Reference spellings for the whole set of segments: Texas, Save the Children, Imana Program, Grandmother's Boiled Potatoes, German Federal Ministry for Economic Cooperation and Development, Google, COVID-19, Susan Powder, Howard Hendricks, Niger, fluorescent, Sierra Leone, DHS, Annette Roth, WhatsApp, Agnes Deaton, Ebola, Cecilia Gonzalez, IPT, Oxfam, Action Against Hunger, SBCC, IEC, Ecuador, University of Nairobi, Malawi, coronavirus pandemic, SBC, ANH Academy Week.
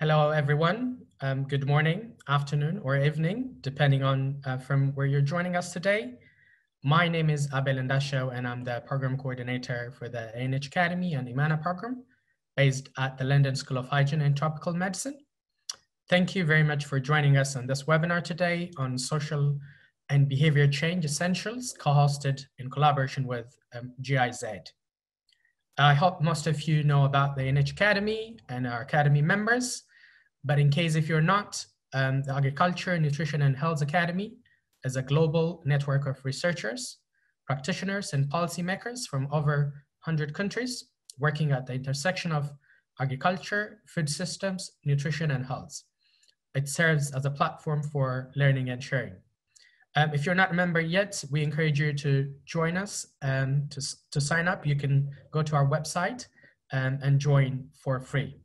Hello, everyone. Good morning, afternoon, or evening, depending on from where you're joining us today. My name is Abel Andasho, and I'm the program coordinator for the ANH Academy and Imana Program, based at the London School of Hygiene and Tropical Medicine. Thank you very much for joining us on this webinar today on social and behavior change essentials, co-hosted in collaboration with GIZ. I hope most of you know about the ANH Academy and our Academy members. But in case if you're not, the Agriculture, Nutrition and Health Academy is a global network of researchers, practitioners and policymakers from over 100 countries working at the intersection of agriculture, food systems, nutrition and health. It serves as a platform for learning and sharing. If you're not a member yet, we encourage you to join us and to sign up. You can go to our website and join for free.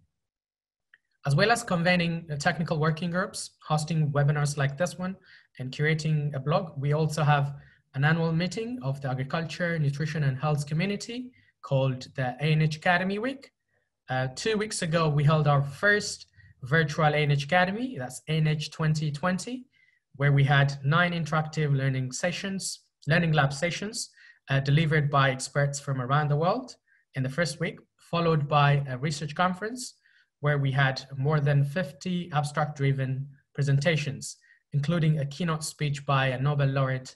As well as convening technical working groups, hosting webinars like this one, and curating a blog, we also have an annual meeting of the Agriculture, Nutrition and Health community called the ANH Academy Week. 2 weeks ago, we held our first virtual ANH Academy, that's ANH 2020, where we had 9 interactive learning lab sessions delivered by experts from around the world in the first week, followed by a research conference where we had more than 50 abstract-driven presentations, including a keynote speech by a Nobel laureate,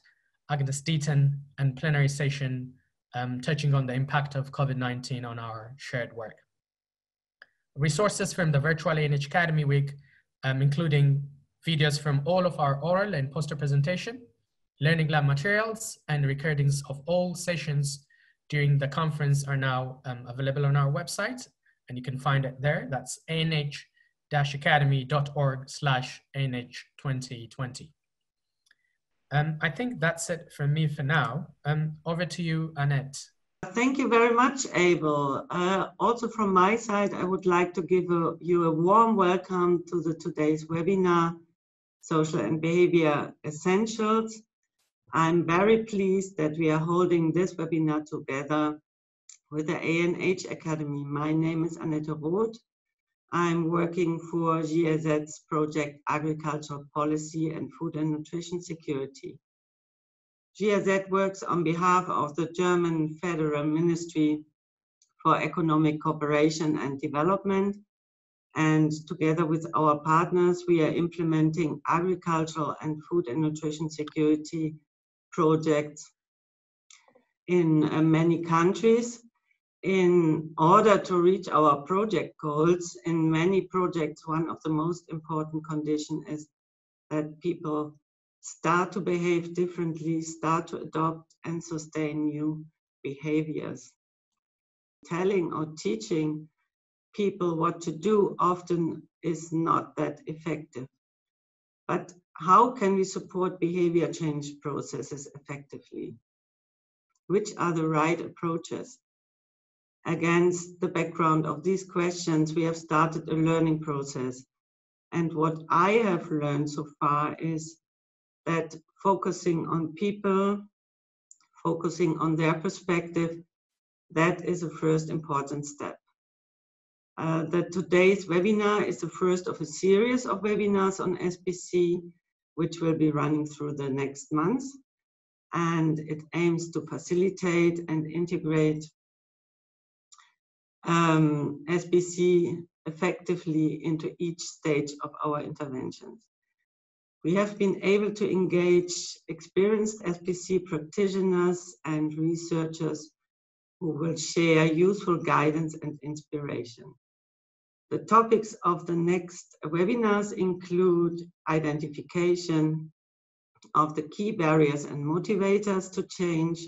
Agnes Deaton, and plenary session touching on the impact of COVID-19 on our shared work. Resources from the virtual ANH Academy Week, including videos from all of our oral and poster presentation, learning lab materials, and recordings of all sessions during the conference are now available on our website. And you can find it there. That's anh-academy.org/anh2020. I think that's it from me for now. Over to you, Annette. Thank you very much, Abel. Also from my side, I would like to give you a warm welcome to today's webinar, Social and Behavior Essentials. I'm very pleased that we are holding this webinar together with the ANH Academy. My name is Annette Roth. I'm working for GIZ's project Agricultural Policy and Food and Nutrition Security. GIZ works on behalf of the German Federal Ministry for Economic Cooperation and Development. And together with our partners, we are implementing agricultural and food and nutrition security projects in many countries. In order to reach our project goals, in many projects, one of the most important conditions is that people start to behave differently, start to adopt and sustain new behaviors. Telling or teaching people what to do often is not that effective. But how can we support behavior change processes effectively? Which are the right approaches? Against the background of these questions, we have started a learning process. And what I have learned so far is that focusing on people, focusing on their perspective, that is a first important step. Today's webinar is the first of a series of webinars on SBC, which will be running through the next months. And it aims to facilitate and integrate SBC effectively into each stage of our interventions. We have been able to engage experienced SBC practitioners and researchers who will share useful guidance and inspiration. The topics of the next webinars include identification of the key barriers and motivators to change,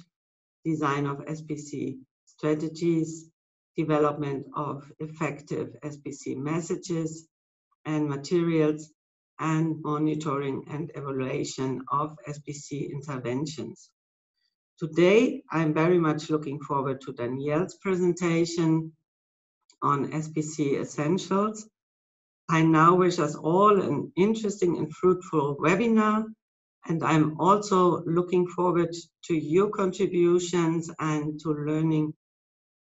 design of SBC strategies, development of effective SBC messages and materials, and monitoring and evaluation of SBC interventions. Today, I'm very much looking forward to Danielle's presentation on SBC Essentials. I now wish us all an interesting and fruitful webinar, and I'm also looking forward to your contributions and to learning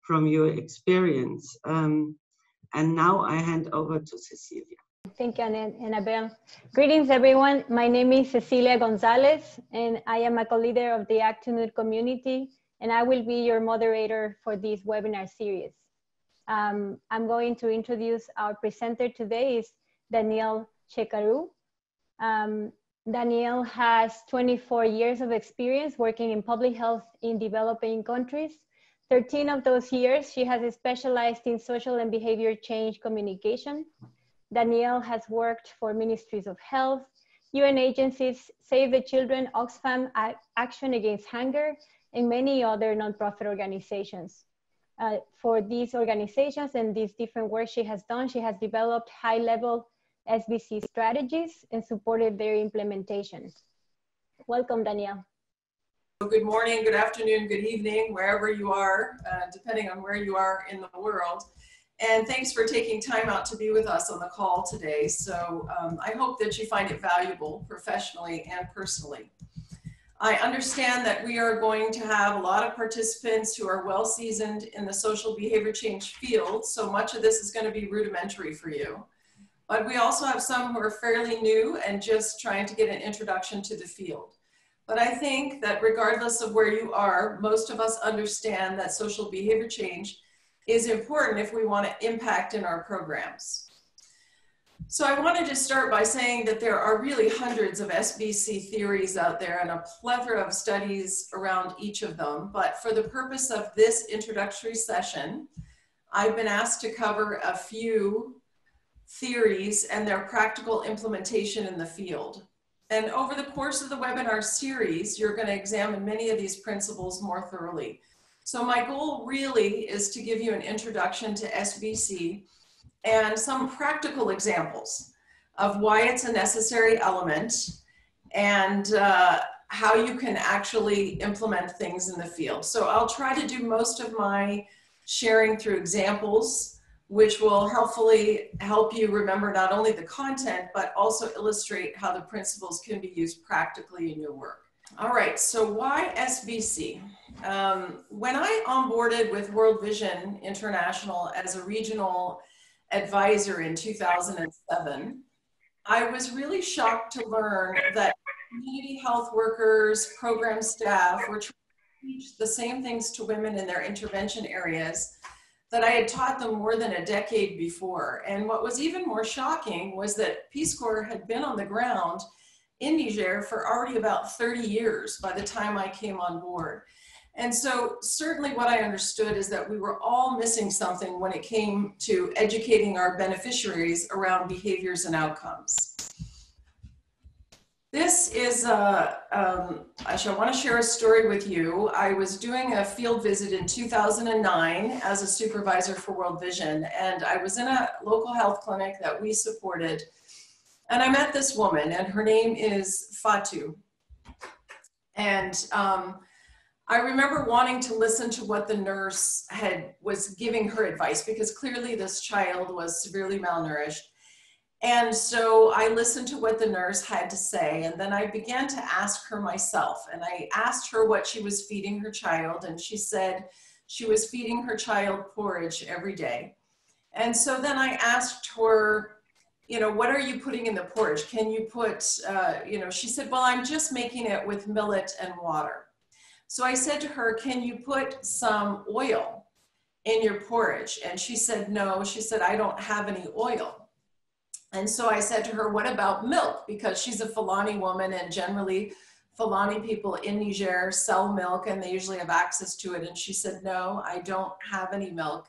from your experience. And now I hand over to Cecilia. Thank you, Annette and Abel. Greetings, everyone. My name is Cecilia Gonzalez, and I am a co-leader of the Act to Nude community, and I will be your moderator for this webinar series. I'm going to introduce our presenter today is Danielle Chekaraou. Danielle has 24 years of experience working in public health in developing countries. 13 of those years, she has specialized in social and behavior change communication. Danielle has worked for ministries of health, UN agencies, Save the Children, Oxfam, Action Against Hunger, and many other nonprofit organizations. For these organizations and these different work she has done, she has developed high-level SBC strategies and supported their implementation. Welcome, Danielle. Good morning, good afternoon, good evening, wherever you are, depending on where you are in the world. And thanks for taking time out to be with us on the call today. So I hope that you find it valuable professionally and personally. I understand that we are going to have a lot of participants who are well seasoned in the social behavior change field, so much of this is going to be rudimentary for you. But we also have some who are fairly new and just trying to get an introduction to the field. But I think that regardless of where you are, most of us understand that social behavior change is important if we want to impact in our programs. So I wanted to start by saying that there are really hundreds of SBC theories out there and a plethora of studies around each of them. But for the purpose of this introductory session, I've been asked to cover a few theories and their practical implementation in the field. And over the course of the webinar series, you're going to examine many of these principles more thoroughly. So my goal really is to give you an introduction to SBC and some practical examples of why it's a necessary element and how you can actually implement things in the field. So I'll try to do most of my sharing through examples, which will hopefully help you remember not only the content, but also illustrate how the principles can be used practically in your work. All right, so why SBC? When I onboarded with World Vision International as a regional advisor in 2007, I was really shocked to learn that community health workers, program staff were trying to teach the same things to women in their intervention areas that I had taught them more than a decade before. And what was even more shocking was that Peace Corps had been on the ground in Niger for already about 30 years by the time I came on board. And so certainly what I understood is that we were all missing something when it came to educating our beneficiaries around behaviors and outcomes. This is, I want to share a story with you. I was doing a field visit in 2009 as a supervisor for World Vision, and I was in a local health clinic that we supported, and I met this woman, and her name is Fatu. And I remember wanting to listen to what the nurse was giving her advice, because clearly this child was severely malnourished. And so I listened to what the nurse had to say, and then I began to ask her myself. And I asked her what she was feeding her child, and she said she was feeding her child porridge every day. And so then I asked her, you know, what are you putting in the porridge? Can you put, you know, she said, well, I'm just making it with millet and water. So I said to her, can you put some oil in your porridge? And she said, no, she said, I don't have any oil. And so I said to her, what about milk? Because she's a Fulani woman, and generally Fulani people in Niger sell milk and they usually have access to it. And she said, no, I don't have any milk.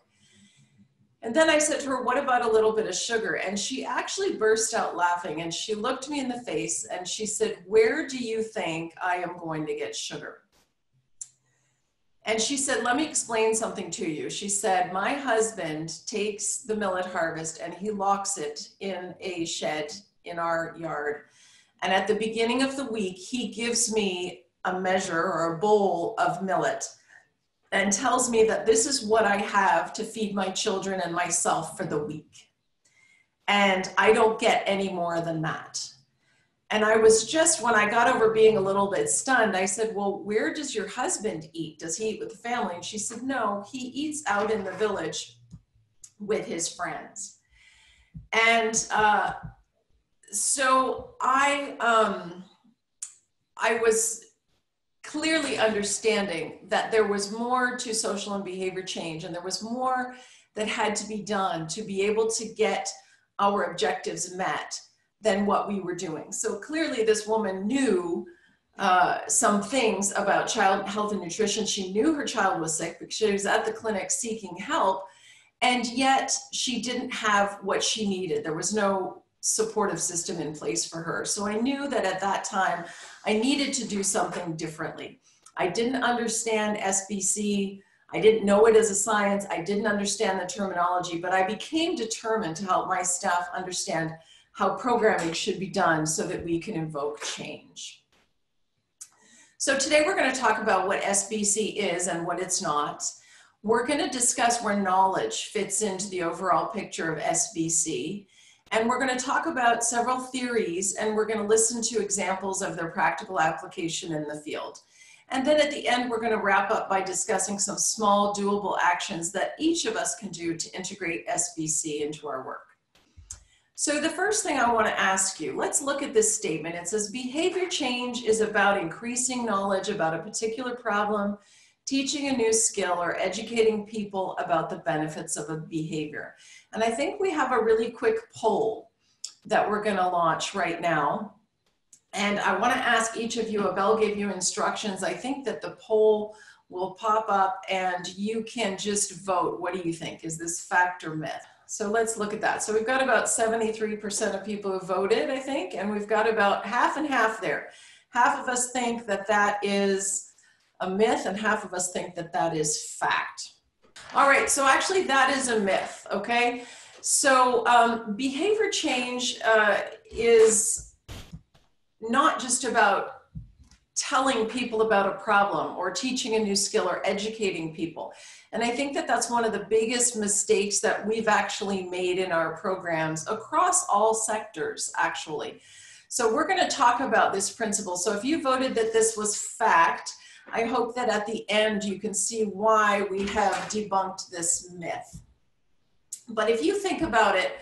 And then I said to her, what about a little bit of sugar? And she actually burst out laughing, and she looked me in the face and she said, where do you think I am going to get sugar? And she said, let me explain something to you. She said, my husband takes the millet harvest and he locks it in a shed in our yard. And at the beginning of the week, he gives me a measure or a bowl of millet and tells me that this is what I have to feed my children and myself for the week. And I don't get any more than that. And I was just, when I got over being a little bit stunned, I said, well, where does your husband eat? Does he eat with the family? And she said, no, he eats out in the village with his friends. And So I was clearly understanding that there was more to social and behavior change, and there was more that had to be done to be able to get our objectives met than what we were doing. So clearly this woman knew some things about child health and nutrition. She knew her child was sick because she was at the clinic seeking help, and yet she didn't have what she needed. There was no supportive system in place for her. So I knew that at that time, I needed to do something differently. I didn't understand SBC. I didn't know it as a science. I didn't understand the terminology, but I became determined to help my staff understand how programming should be done so that we can invoke change. So today we're going to talk about what SBC is and what it's not. We're going to discuss where knowledge fits into the overall picture of SBC. And we're going to talk about several theories, and we're going to listen to examples of their practical application in the field. And then at the end, we're going to wrap up by discussing some small doable actions that each of us can do to integrate SBC into our work. So the first thing I want to ask you, let's look at this statement. It says, behavior change is about increasing knowledge about a particular problem, teaching a new skill, or educating people about the benefits of a behavior. And I think we have a really quick poll that we're going to launch right now. And I want to ask each of you, Abel gave you instructions. I think that the poll will pop up and you can just vote. What do you think? Is this fact or myth? So let's look at that. So we've got about 73% of people who voted, I think, and we've got about half and half there. Half of us think that that is a myth, and half of us think that that is fact. All right, so actually that is a myth, okay? So behavior change is not just about telling people about a problem or teaching a new skill or educating people. And I think that that's one of the biggest mistakes that we've actually made in our programs across all sectors, actually. So we're going to talk about this principle. So if you voted that this was fact, I hope that at the end you can see why we have debunked this myth. But if you think about it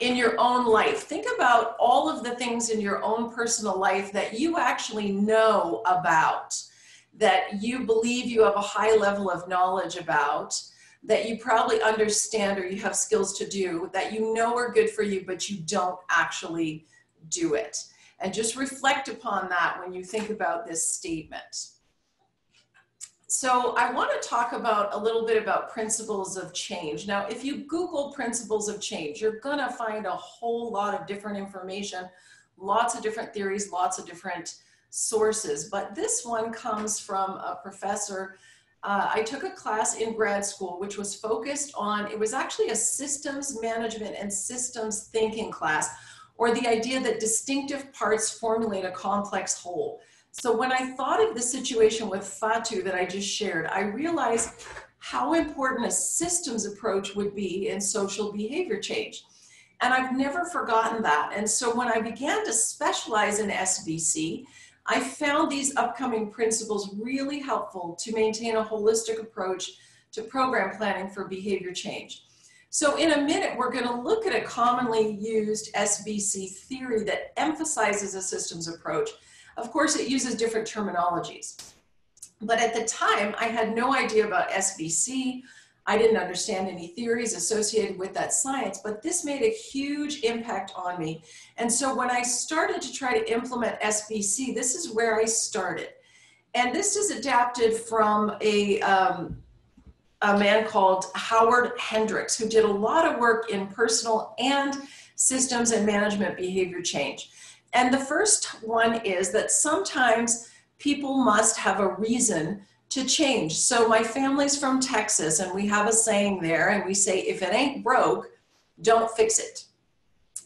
in your own life, think about all of the things in your own personal life that you actually know about, that you believe you have a high level of knowledge about, that you probably understand or you have skills to do, that you know are good for you, but you don't actually do it. And just reflect upon that when you think about this statement. So I want to talk about a little bit about principles of change. Now, if you Google principles of change, you're going to find a whole lot of different information, lots of different theories, lots of different sources. But this one comes from a professor. I took a class in grad school, which was focused on, it was actually a systems management and systems thinking class, or the idea that distinctive parts formulate a complex whole. So when I thought of the situation with Fatu that I just shared, I realized how important a systems approach would be in social behavior change. And I've never forgotten that. And so when I began to specialize in SBC, I found these upcoming principles really helpful to maintain a holistic approach to program planning for behavior change. So in a minute, we're going to look at a commonly used SBC theory that emphasizes a systems approach. Of course, it uses different terminologies. But at the time, I had no idea about SBC. I didn't understand any theories associated with that science, but this made a huge impact on me. And so when I started to try to implement SBC, this is where I started. And this is adapted from a man called Howard Hendricks, who did a lot of work in personal and systems and management behavior change. And the first one is that sometimes people must have a reason to change. So my family's from Texas, and we have a saying there, and we say, if it ain't broke, don't fix it.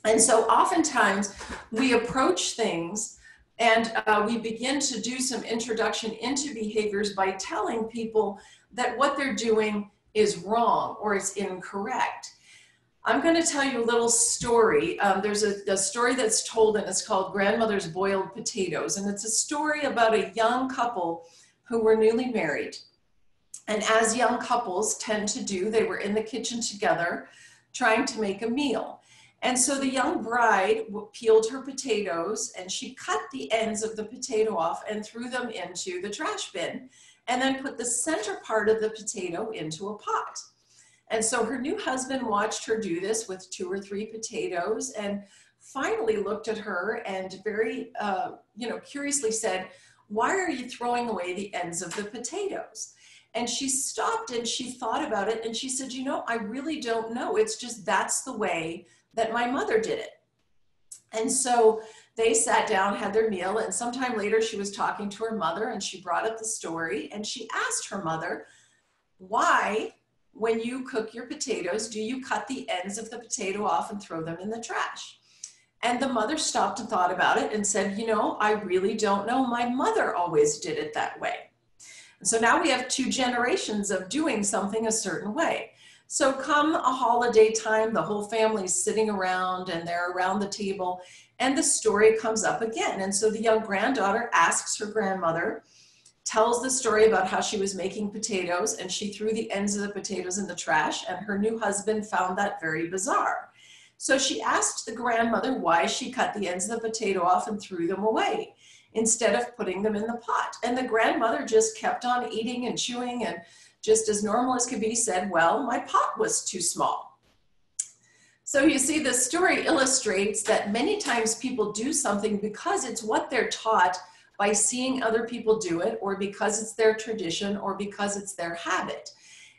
And so oftentimes we approach things and we begin to do some introduction into behaviors by telling people that what they're doing is wrong or is incorrect. I'm going to tell you a little story. There's a story that's told, and it's called Grandmother's Boiled Potatoes. And it's a story about a young couple who were newly married. And as young couples tend to do, they were in the kitchen together trying to make a meal. And so the young bride peeled her potatoes and she cut the ends of the potato off and threw them into the trash bin and then put the center part of the potato into a pot. And so her new husband watched her do this with 2 or 3 potatoes and finally looked at her and very, curiously said, "Why are you throwing away the ends of the potatoes?" And she stopped and she thought about it and she said, "You know, I really don't know. It's just that's the way that my mother did it." And so they sat down, had their meal, and sometime later she was talking to her mother and she brought up the story and she asked her mother, "Why, when you cook your potatoes, do you cut the ends of the potato off and throw them in the trash?" And the mother stopped and thought about it and said, "You know, I really don't know. My mother always did it that way." And so now we have 2 generations of doing something a certain way. So come a holiday time, the whole family's sitting around and they're around the table and the story comes up again. And so the young granddaughter asks her grandmother, tells the story about how she was making potatoes and she threw the ends of the potatoes in the trash, and her new husband found that very bizarre. So she asked the grandmother why she cut the ends of the potato off and threw them away instead of putting them in the pot. And the grandmother just kept on eating and chewing and, just as normal as could be, said, "Well, my pot was too small." So you see, this story illustrates that many times people do something because it's what they're taught by seeing other people do it, or because it's their tradition, or because it's their habit.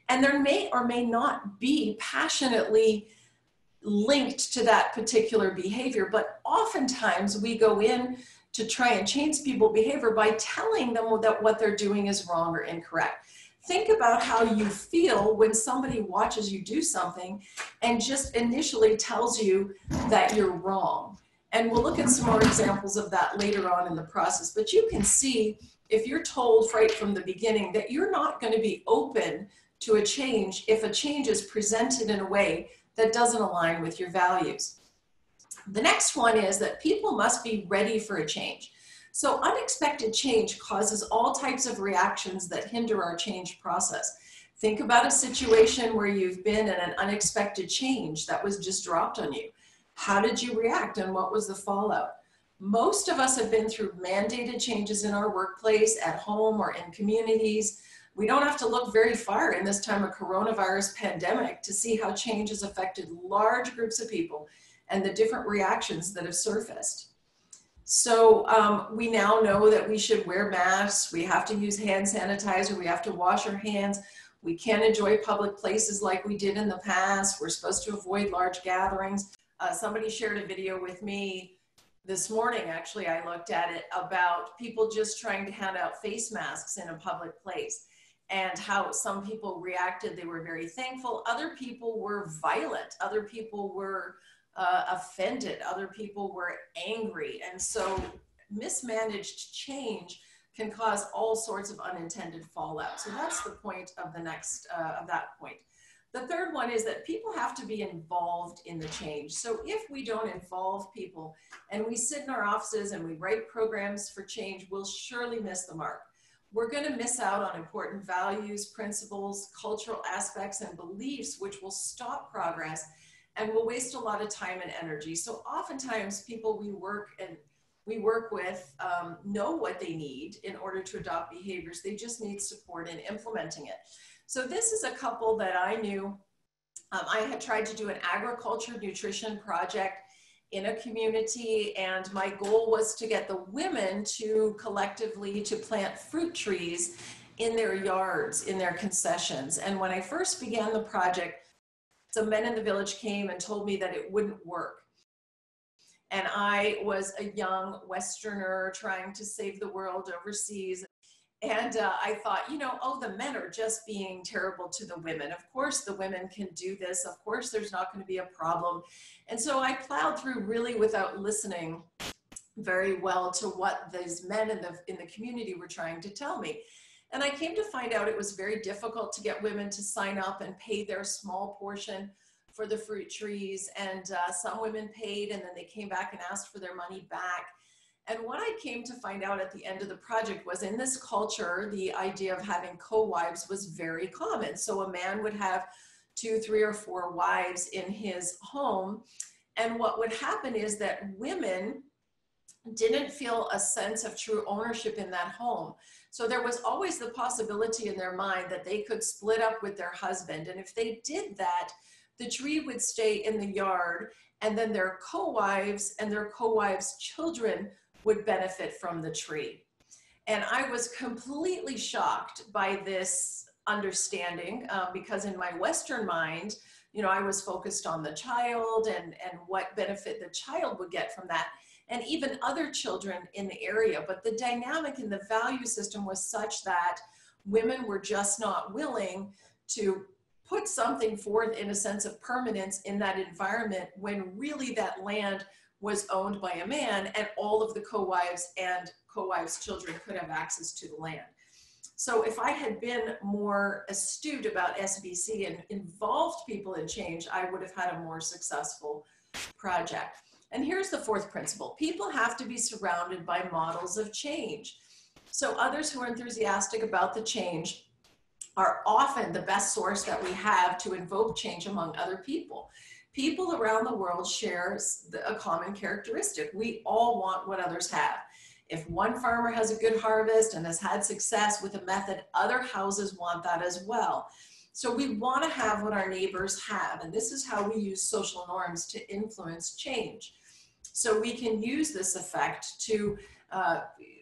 And there may or may not be passionately linked to that particular behavior, but oftentimes we go in to try and change people's behavior by telling them that what they're doing is wrong or incorrect. Think about how you feel when somebody watches you do something and just initially tells you that you're wrong. And we'll look at some more examples of that later on in the process. But you can see, if you're told right from the beginning that you're not going to be open to a change if a change is presented in a way that doesn't align with your values. The next one is that people must be ready for a change. So unexpected change causes all types of reactions that hinder our change process. Think about a situation where you've been in an unexpected change that was just dropped on you. How did you react and what was the fallout? Most of us have been through mandated changes in our workplace, at home, or in communities. We don't have to look very far in this time of coronavirus pandemic to see how change has affected large groups of people and the different reactions that have surfaced. So we now know that we should wear masks, we have to use hand sanitizer, we have to wash our hands, we can't enjoy public places like we did in the past, we're supposed to avoid large gatherings. Somebody shared a video with me this morning, actually I looked at it, about people just trying to hand out face masks in a public place and how some people reacted. They were very thankful, other people were violent, other people were offended, other people were angry. And so mismanaged change can cause all sorts of unintended fallout. So that's the point of the next, of that point. The third one is that people have to be involved in the change. So if we don't involve people and we sit in our offices and we write programs for change, we'll surely miss the mark. We're going to miss out on important values, principles, cultural aspects, and beliefs, which will stop progress. And we'll waste a lot of time and energy. So oftentimes people we work with know what they need in order to adopt behaviors. They just need support in implementing it. So this is a couple that I knew. I had tried to do an agriculture nutrition project in a community, and my goal was to get the women to collectively to plant fruit trees in their yards, in their concessions. And when I first began the project, some men in the village came and told me that it wouldn't work. And I was a young Westerner trying to save the world overseas. And I thought, you know, oh, the men are just being terrible to the women. Of course, the women can do this. Of course, there's not going to be a problem. And so I plowed through really without listening very well to what these men in the community were trying to tell me. And I came to find out it was very difficult to get women to sign up and pay their small portion for the fruit trees. And some women paid, and then they came back and asked for their money back. And what I came to find out at the end of the project was, in this culture, the idea of having co-wives was very common. So a man would have 2, 3, or 4 wives in his home. And what would happen is that women didn't feel a sense of true ownership in that home. So there was always the possibility in their mind that they could split up with their husband. And if they did that, the tree would stay in the yard, and then their co-wives and their co-wives' children would benefit from the tree. And I was completely shocked by this understanding because in my Western mind, you know, I was focused on the child and what benefit the child would get from that, and even other children in the area. But the dynamic in the value system was such that women were just not willing to put something forth in a sense of permanence in that environment when really that land was owned by a man and all of the co-wives and co-wives' children could have access to the land. So if I had been more astute about SBC and involved people in change, I would have had a more successful project. And here's the fourth principle. People have to be surrounded by models of change. So others who are enthusiastic about the change are often the best source that we have to invoke change among other people. People around the world share a common characteristic. We all want what others have. If one farmer has a good harvest and has had success with a method, other houses want that as well. So we want to have what our neighbors have, and this is how we use social norms to influence change. So we can use this effect to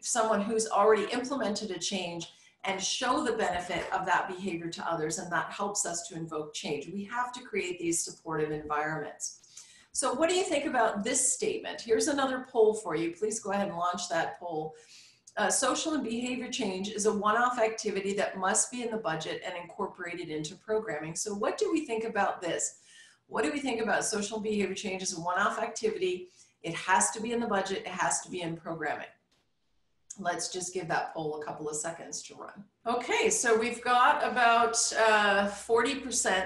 someone who's already implemented a change and show the benefit of that behavior to others, and that helps us to invoke change. We have to create these supportive environments. So what do you think about this statement? Here's another poll for you. Please go ahead and launch that poll. Social and behavior change is a one-off activity that must be in the budget and incorporated into programming. So what do we think about this? What do we think about social and behavior change as a one-off activity? It has to be in the budget. It has to be in programming. Let's just give that poll a couple of seconds to run. Okay, so we've got about 40%,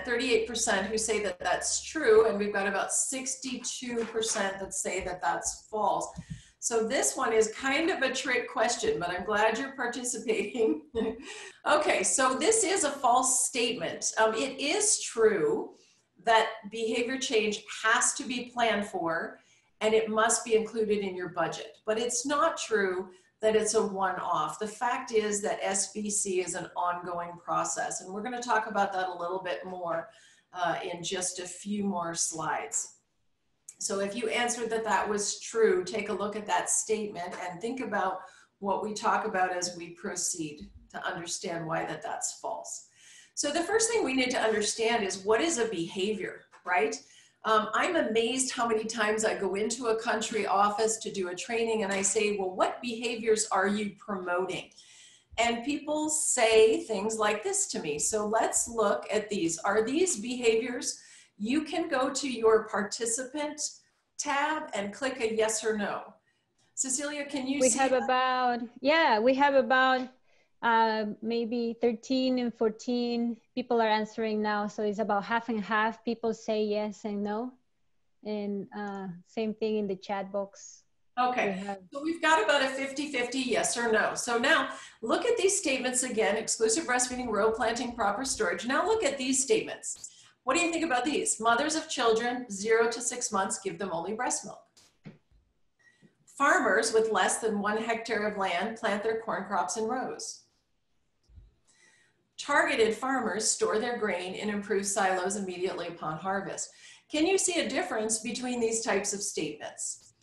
38% who say that that's true, and we've got about 62% that say that that's false. So this one is kind of a trick question, but I'm glad you're participating. Okay, so this is a false statement. It is true that behavior change has to be planned for, and it must be included in your budget, but it's not true that it's a one-off. The fact is that SBC is an ongoing process, and we're going to talk about that a little bit more in just a few more slides. So if you answered that that was true, take a look at that statement and think about what we talk about as we proceed to understand why that's false. So the first thing we need to understand is what is a behavior, right? I'm amazed how many times I go into a country office to do a training and I say, well, what behaviors are you promoting? And people say things like this to me. So let's look at these. Are these behaviors? You can go to your participant tab and click a yes or no. Cecilia, can you see? We have about maybe 13 and 14 people are answering now. So it's about half and half. People say yes and no. And same thing in the chat box. Okay, so we've got about a 50-50 yes or no. So now look at these statements again: exclusive breastfeeding, row planting, proper storage. Now look at these statements. What do you think about these? Mothers of children 0 to 6 months, give them only breast milk. Farmers with less than 1 hectare of land plant their corn crops in rows. Targeted farmers store their grain in improved silos immediately upon harvest. Can you see a difference between these types of statements?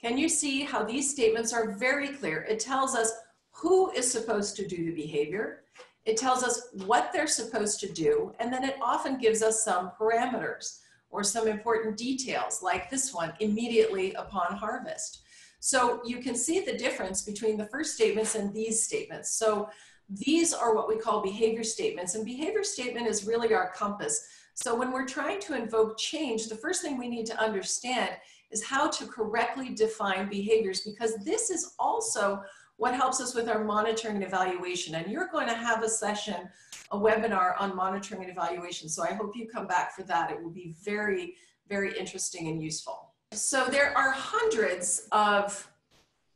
Can you see how these statements are very clear? It tells us who is supposed to do the behavior. It tells us what they're supposed to do. And then it often gives us some parameters or some important details like this one, immediately upon harvest. So you can see the difference between the first statements and these statements. So these are what we call behavior statements, and behavior statement is really our compass. So when we're trying to invoke change, the first thing we need to understand is how to correctly define behaviors, because this is also what helps us with our monitoring and evaluation. And you're going to have a session, a webinar on monitoring and evaluation. So I hope you come back for that. It will be very, very interesting and useful. So there are hundreds of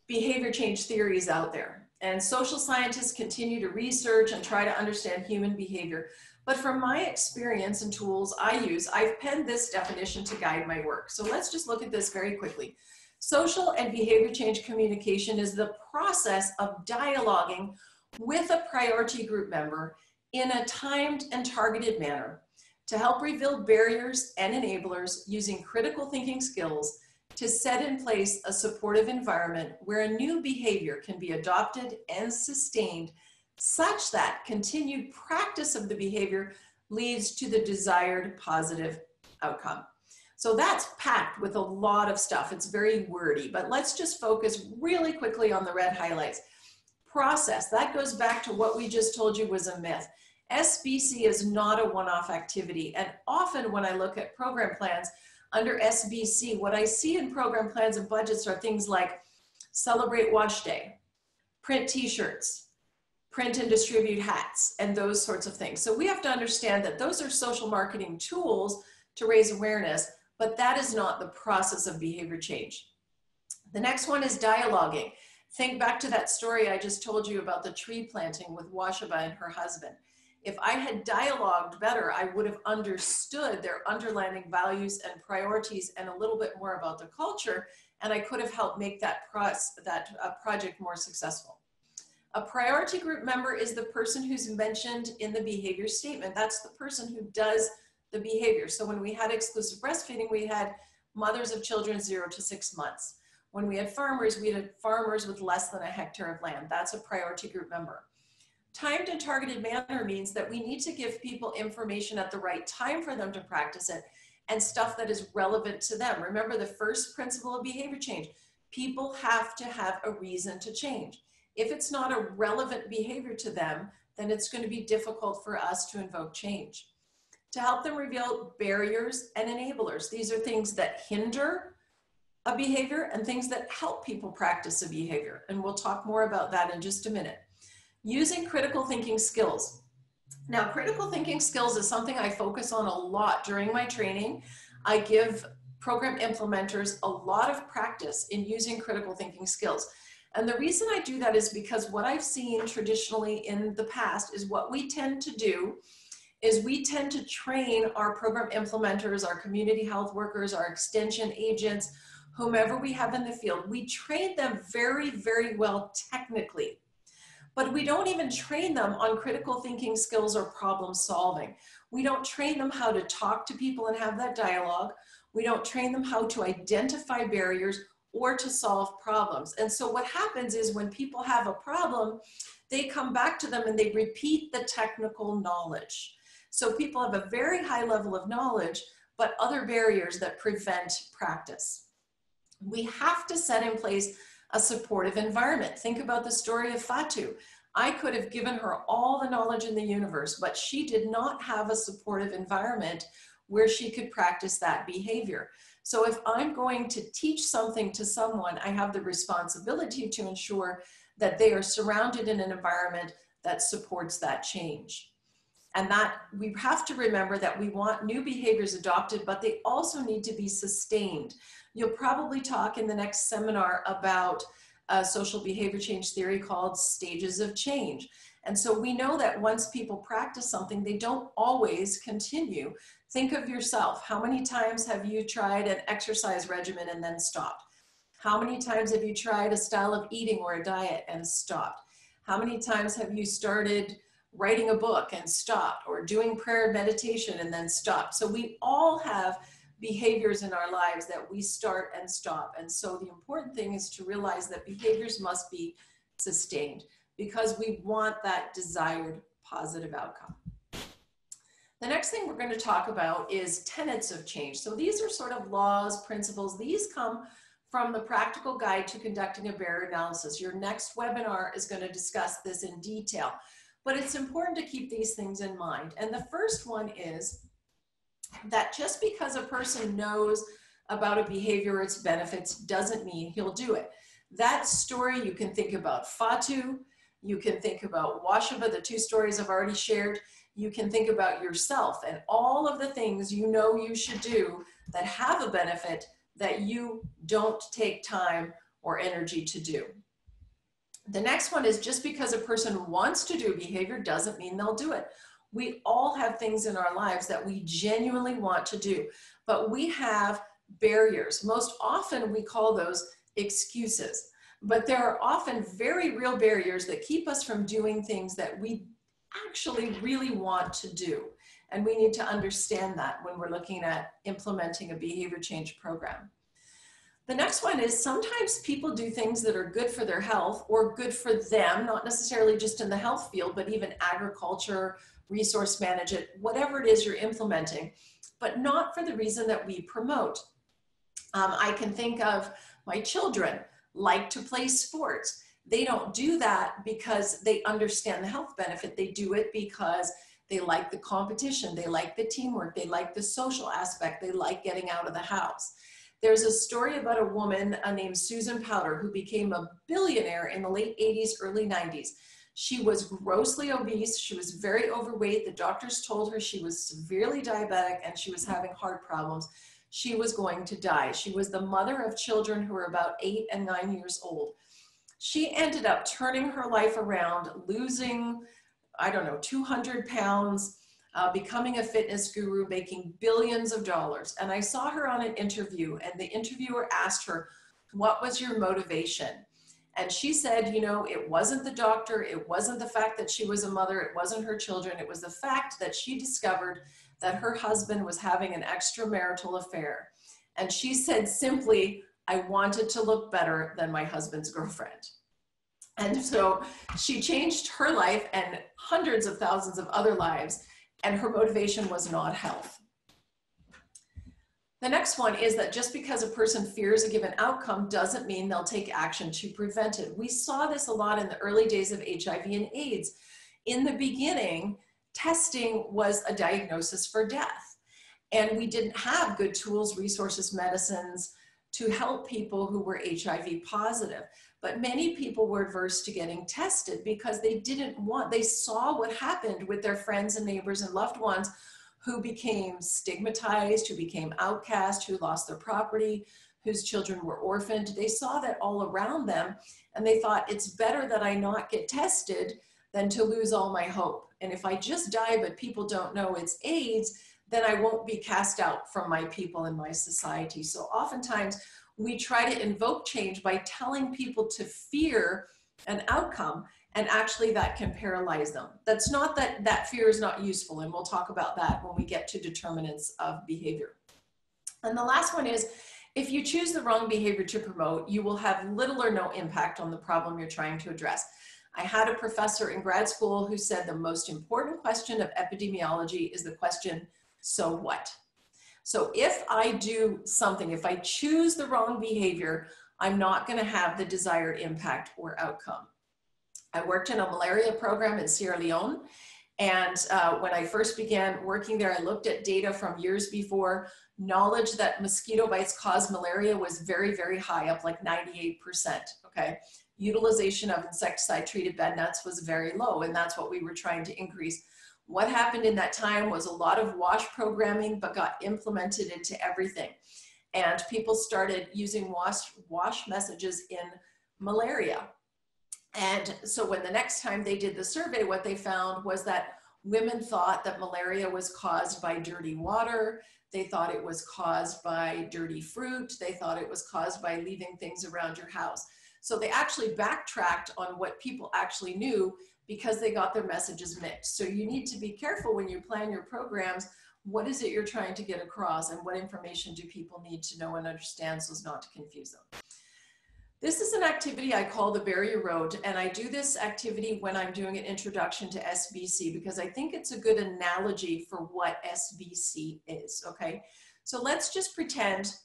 behavior change theories out there, and social scientists continue to research and try to understand human behavior. But from my experience and tools I use, I've penned this definition to guide my work. So let's just look at this very quickly. Social and behavior change communication is the process of dialoguing with a priority group member in a timed and targeted manner to help reveal barriers and enablers using critical thinking skills to set in place a supportive environment where a new behavior can be adopted and sustained such that continued practice of the behavior leads to the desired positive outcome. So that's packed with a lot of stuff. It's very wordy, but let's just focus really quickly on the red highlights. Process, that goes back to what we just told you was a myth. SBC is not a one-off activity. And often when I look at program plans under SBC, what I see in program plans and budgets are things like celebrate wash day, print t-shirts, print and distribute hats, and those sorts of things. So we have to understand that those are social marketing tools to raise awareness, but that is not the process of behavior change. The next one is dialoguing. Think back to that story I just told you about the tree planting with Washaba and her husband. If I had dialogued better, I would have understood their underlying values and priorities and a little bit more about the culture, and I could have helped make that project more successful. A priority group member is the person who's mentioned in the behavior statement. That's the person who does the behavior. So when we had exclusive breastfeeding, we had mothers of children 0 to 6 months. When we had farmers with less than a hectare of land. That's a priority group member. Timed and targeted manner means that we need to give people information at the right time for them to practice it and stuff that is relevant to them. Remember the first principle of behavior change. People have to have a reason to change. If it's not a relevant behavior to them, then it's going to be difficult for us to invoke change. To help them reveal barriers and enablers. These are things that hinder a behavior and things that help people practice a behavior. And we'll talk more about that in just a minute. Using critical thinking skills. Now, critical thinking skills is something I focus on a lot during my training. I give program implementers a lot of practice in using critical thinking skills. And the reason I do that is because what I've seen traditionally in the past is what we tend to do is we tend to train our program implementers, our community health workers, our extension agents, whomever we have in the field. We train them very, very well technically, but we don't even train them on critical thinking skills or problem solving. We don't train them how to talk to people and have that dialogue. We don't train them how to identify barriers or to solve problems. And so what happens is when people have a problem, they come back to them and they repeat the technical knowledge. So people have a very high level of knowledge, but other barriers that prevent practice. We have to set in place a supportive environment. Think about the story of Fatu. I could have given her all the knowledge in the universe, but she did not have a supportive environment where she could practice that behavior. So if I'm going to teach something to someone, I have the responsibility to ensure that they are surrounded in an environment that supports that change. And that we have to remember that we want new behaviors adopted, but they also need to be sustained. You'll probably talk in the next seminar about social behavior change theory called stages of change. And so we know that once people practice something, they don't always continue. Think of yourself. How many times have you tried an exercise regimen and then stopped? How many times have you tried a style of eating or a diet and stopped? How many times have you started writing a book and stopped, or doing prayer and meditation and then stopped? So we all have behaviors in our lives that we start and stop. And so the important thing is to realize that behaviors must be sustained because we want that desired positive outcome. The next thing we're going to talk about is tenets of change. So these are sort of laws, principles. These come from the Practical Guide to Conducting a Barrier Analysis. Your next webinar is going to discuss this in detail, but it's important to keep these things in mind. And the first one is that just because a person knows about a behavior or its benefits doesn't mean he'll do it. That story, you can think about Fatu, you can think about Washaba, the two stories I've already shared. You can think about yourself and all of the things you know you should do that have a benefit that you don't take time or energy to do. The next one is just because a person wants to do behavior doesn't mean they'll do it. We all have things in our lives that we genuinely want to do, but we have barriers. Most often we call those excuses, but there are often very real barriers that keep us from doing things that we actually really want to do. And we need to understand that when we're looking at implementing a behavior change program. The next one is sometimes people do things that are good for their health or good for them, not necessarily just in the health field, but even agriculture, resource management, whatever it is you're implementing, but not for the reason that we promote. I can think of my children like to play sports. They don't do that because they understand the health benefit. They do it because they like the competition, they like the teamwork, they like the social aspect, they like getting out of the house. There's a story about a woman named Susan Powder who became a billionaire in the late 80s, early 90s. She was grossly obese, she was very overweight, the doctors told her she was severely diabetic and she was having heart problems. She was going to die. She was the mother of children who were about 8 and 9 years old. She ended up turning her life around, losing, I don't know, 200 pounds, becoming a fitness guru, making billions of dollars. And I saw her on an interview and the interviewer asked her, what was your motivation? And she said, you know, it wasn't the doctor, it wasn't the fact that she was a mother, it wasn't her children, it was the fact that she discovered that her husband was having an extramarital affair. And she said simply, I wanted to look better than my husband's girlfriend. And so she changed her life and hundreds of thousands of other lives, and her motivation was not health. The next one is that just because a person fears a given outcome doesn't mean they'll take action to prevent it. We saw this a lot in the early days of HIV and AIDS. In the beginning, testing was a diagnosis for death, and we didn't have good tools, resources, medicines to help people who were HIV positive. But many people were adverse to getting tested because they didn't want, they saw what happened with their friends and neighbors and loved ones who became stigmatized, who became outcast, who lost their property, whose children were orphaned. They saw that all around them and they thought, it's better that I not get tested than to lose all my hope. And if I just die, but people don't know it's AIDS, then I won't be cast out from my people and my society. So oftentimes, we try to invoke change by telling people to fear an outcome, and actually that can paralyze them. That's not that that fear is not useful, and we'll talk about that when we get to determinants of behavior. And the last one is, if you choose the wrong behavior to promote, you will have little or no impact on the problem you're trying to address. I had a professor in grad school who said the most important question of epidemiology is the question, so what? So if I do something, if I choose the wrong behavior, I'm not going to have the desired impact or outcome. I worked in a malaria program in Sierra Leone. And when I first began working there, I looked at data from years before. Knowledge that mosquito bites cause malaria was very, very high, up like 98%. Okay. Utilization of insecticide-treated bed nets was very low, and that's what we were trying to increase. What happened in that time was a lot of WASH programming, but got implemented into everything. And people started using WASH messages in malaria. And so when the next time they did the survey, what they found was that women thought that malaria was caused by dirty water. They thought it was caused by dirty fruit. They thought it was caused by leaving things around your house. So they actually backtracked on what people actually knew because they got their messages mixed. So you need to be careful when you plan your programs, what is it you're trying to get across and what information do people need to know and understand so as not to confuse them. This is an activity I call the barrier road, and I do this activity when I'm doing an introduction to SBC because I think it's a good analogy for what SBC is, okay? So let's just pretend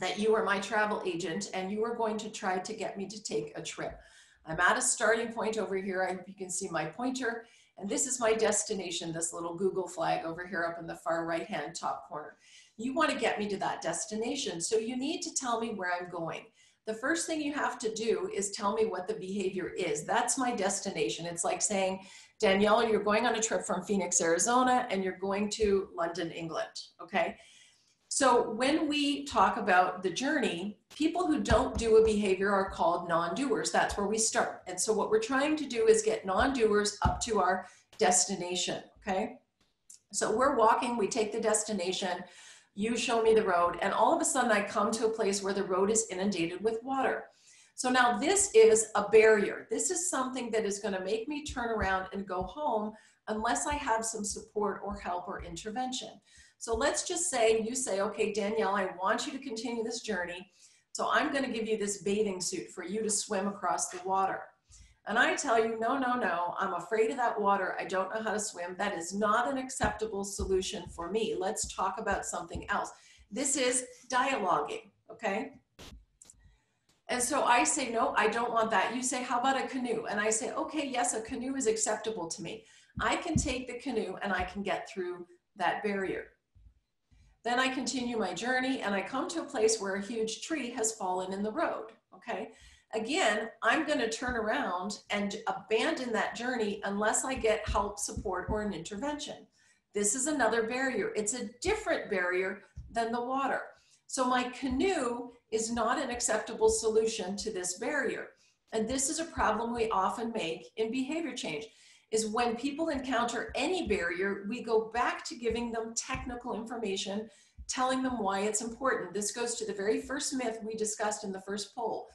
that you are my travel agent and you are going to try to get me to take a trip. I'm at a starting point over here. I hope you can see my pointer. And this is my destination, this little Google flag over here up in the far right-hand top corner. You want to get me to that destination, so you need to tell me where I'm going. The first thing you have to do is tell me what the behavior is. That's my destination. It's like saying, Danielle, you're going on a trip from Phoenix, Arizona, and you're going to London, England, okay? So when we talk about the journey, people who don't do a behavior are called non-doers. That's where we start. And so what we're trying to do is get non-doers up to our destination, okay? So we're walking, we take the destination, you show me the road, and all of a sudden I come to a place where the road is inundated with water. So now this is a barrier. This is something that is going to make me turn around and go home unless I have some support or help or intervention. So let's just say you say, okay, Danielle, I want you to continue this journey. So I'm going to give you this bathing suit for you to swim across the water. And I tell you, no, no, no, I'm afraid of that water. I don't know how to swim. That is not an acceptable solution for me. Let's talk about something else. This is dialoguing, okay? And so I say, no, I don't want that. You say, how about a canoe? And I say, okay, yes, a canoe is acceptable to me. I can take the canoe and I can get through that barrier. Then I continue my journey and I come to a place where a huge tree has fallen in the road, okay? Again, I'm going to turn around and abandon that journey unless I get help, support, or an intervention. This is another barrier. It's a different barrier than the water. So my canoe is not an acceptable solution to this barrier. And this is a problem we often make in behavior change, is when people encounter any barrier, we go back to giving them technical information, telling them why it's important. This goes to the very first myth we discussed in the first poll.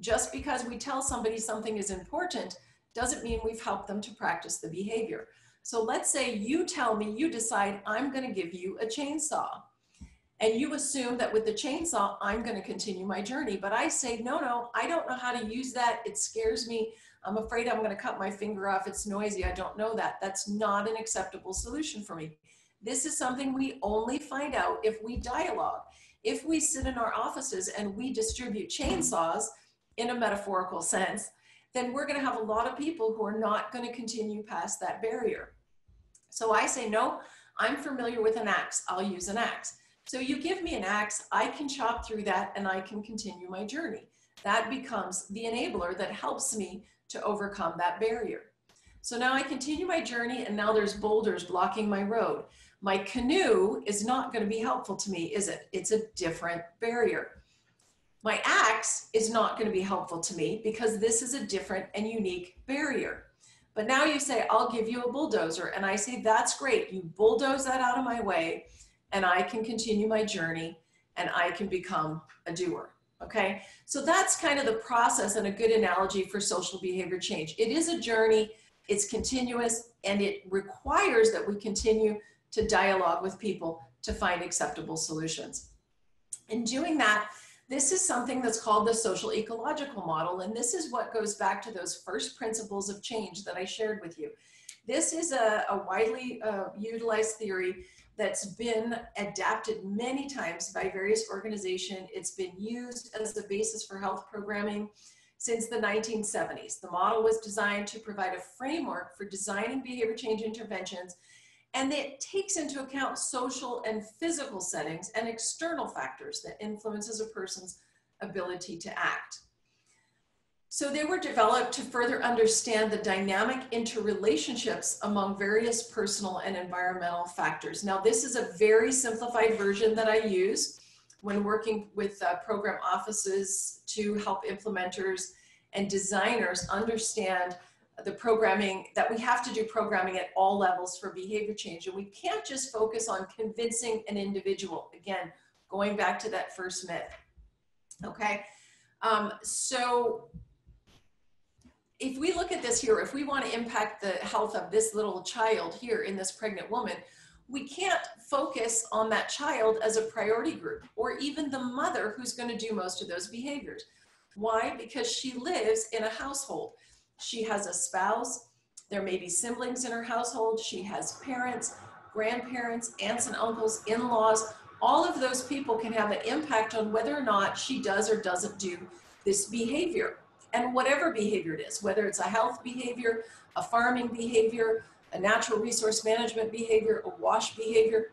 Just because we tell somebody something is important doesn't mean we've helped them to practice the behavior. So let's say you tell me, you decide I'm going to give you a chainsaw. And you assume that with the chainsaw, I'm going to continue my journey. But I say, no, no, I don't know how to use that. It scares me. I'm afraid I'm going to cut my finger off. It's noisy. I don't know that. That's not an acceptable solution for me. This is something we only find out if we dialogue. If we sit in our offices and we distribute chainsaws in a metaphorical sense, then we're going to have a lot of people who are not going to continue past that barrier. So I say, no, I'm familiar with an axe. I'll use an axe. So you give me an axe, I can chop through that and I can continue my journey. That becomes the enabler that helps me to overcome that barrier. So now I continue my journey and now there's boulders blocking my road. My canoe is not going to be helpful to me, is it? It's a different barrier. My axe is not going to be helpful to me because this is a different and unique barrier. But now you say, I'll give you a bulldozer. And I say, that's great. You bulldoze that out of my way. And I can continue my journey and I can become a doer, okay? So that's kind of the process and a good analogy for social behavior change. It is a journey, it's continuous, and it requires that we continue to dialogue with people to find acceptable solutions. In doing that, this is something that's called the social ecological model, and this is what goes back to those first principles of change that I shared with you. This is a widely utilized theory that's been adapted many times by various organizations. It's been used as the basis for health programming since the 1970s. The model was designed to provide a framework for designing behavior change interventions, and it takes into account social and physical settings and external factors that influences a person's ability to act. So they were developed to further understand the dynamic interrelationships among various personal and environmental factors. Now, this is a very simplified version that I use when working with program offices to help implementers and designers understand the programming, that we have to do programming at all levels for behavior change. And we can't just focus on convincing an individual. Again, going back to that first myth, okay? So if we look at this here, if we want to impact the health of this little child here in this pregnant woman, we can't focus on that child as a priority group or even the mother who's going to do most of those behaviors. Why? Because she lives in a household. She has a spouse. There may be siblings in her household. She has parents, grandparents, aunts and uncles, in-laws. All of those people can have an impact on whether or not she does or doesn't do this behavior. And whatever behavior it is, whether it's a health behavior, a farming behavior, a natural resource management behavior, a wash behavior.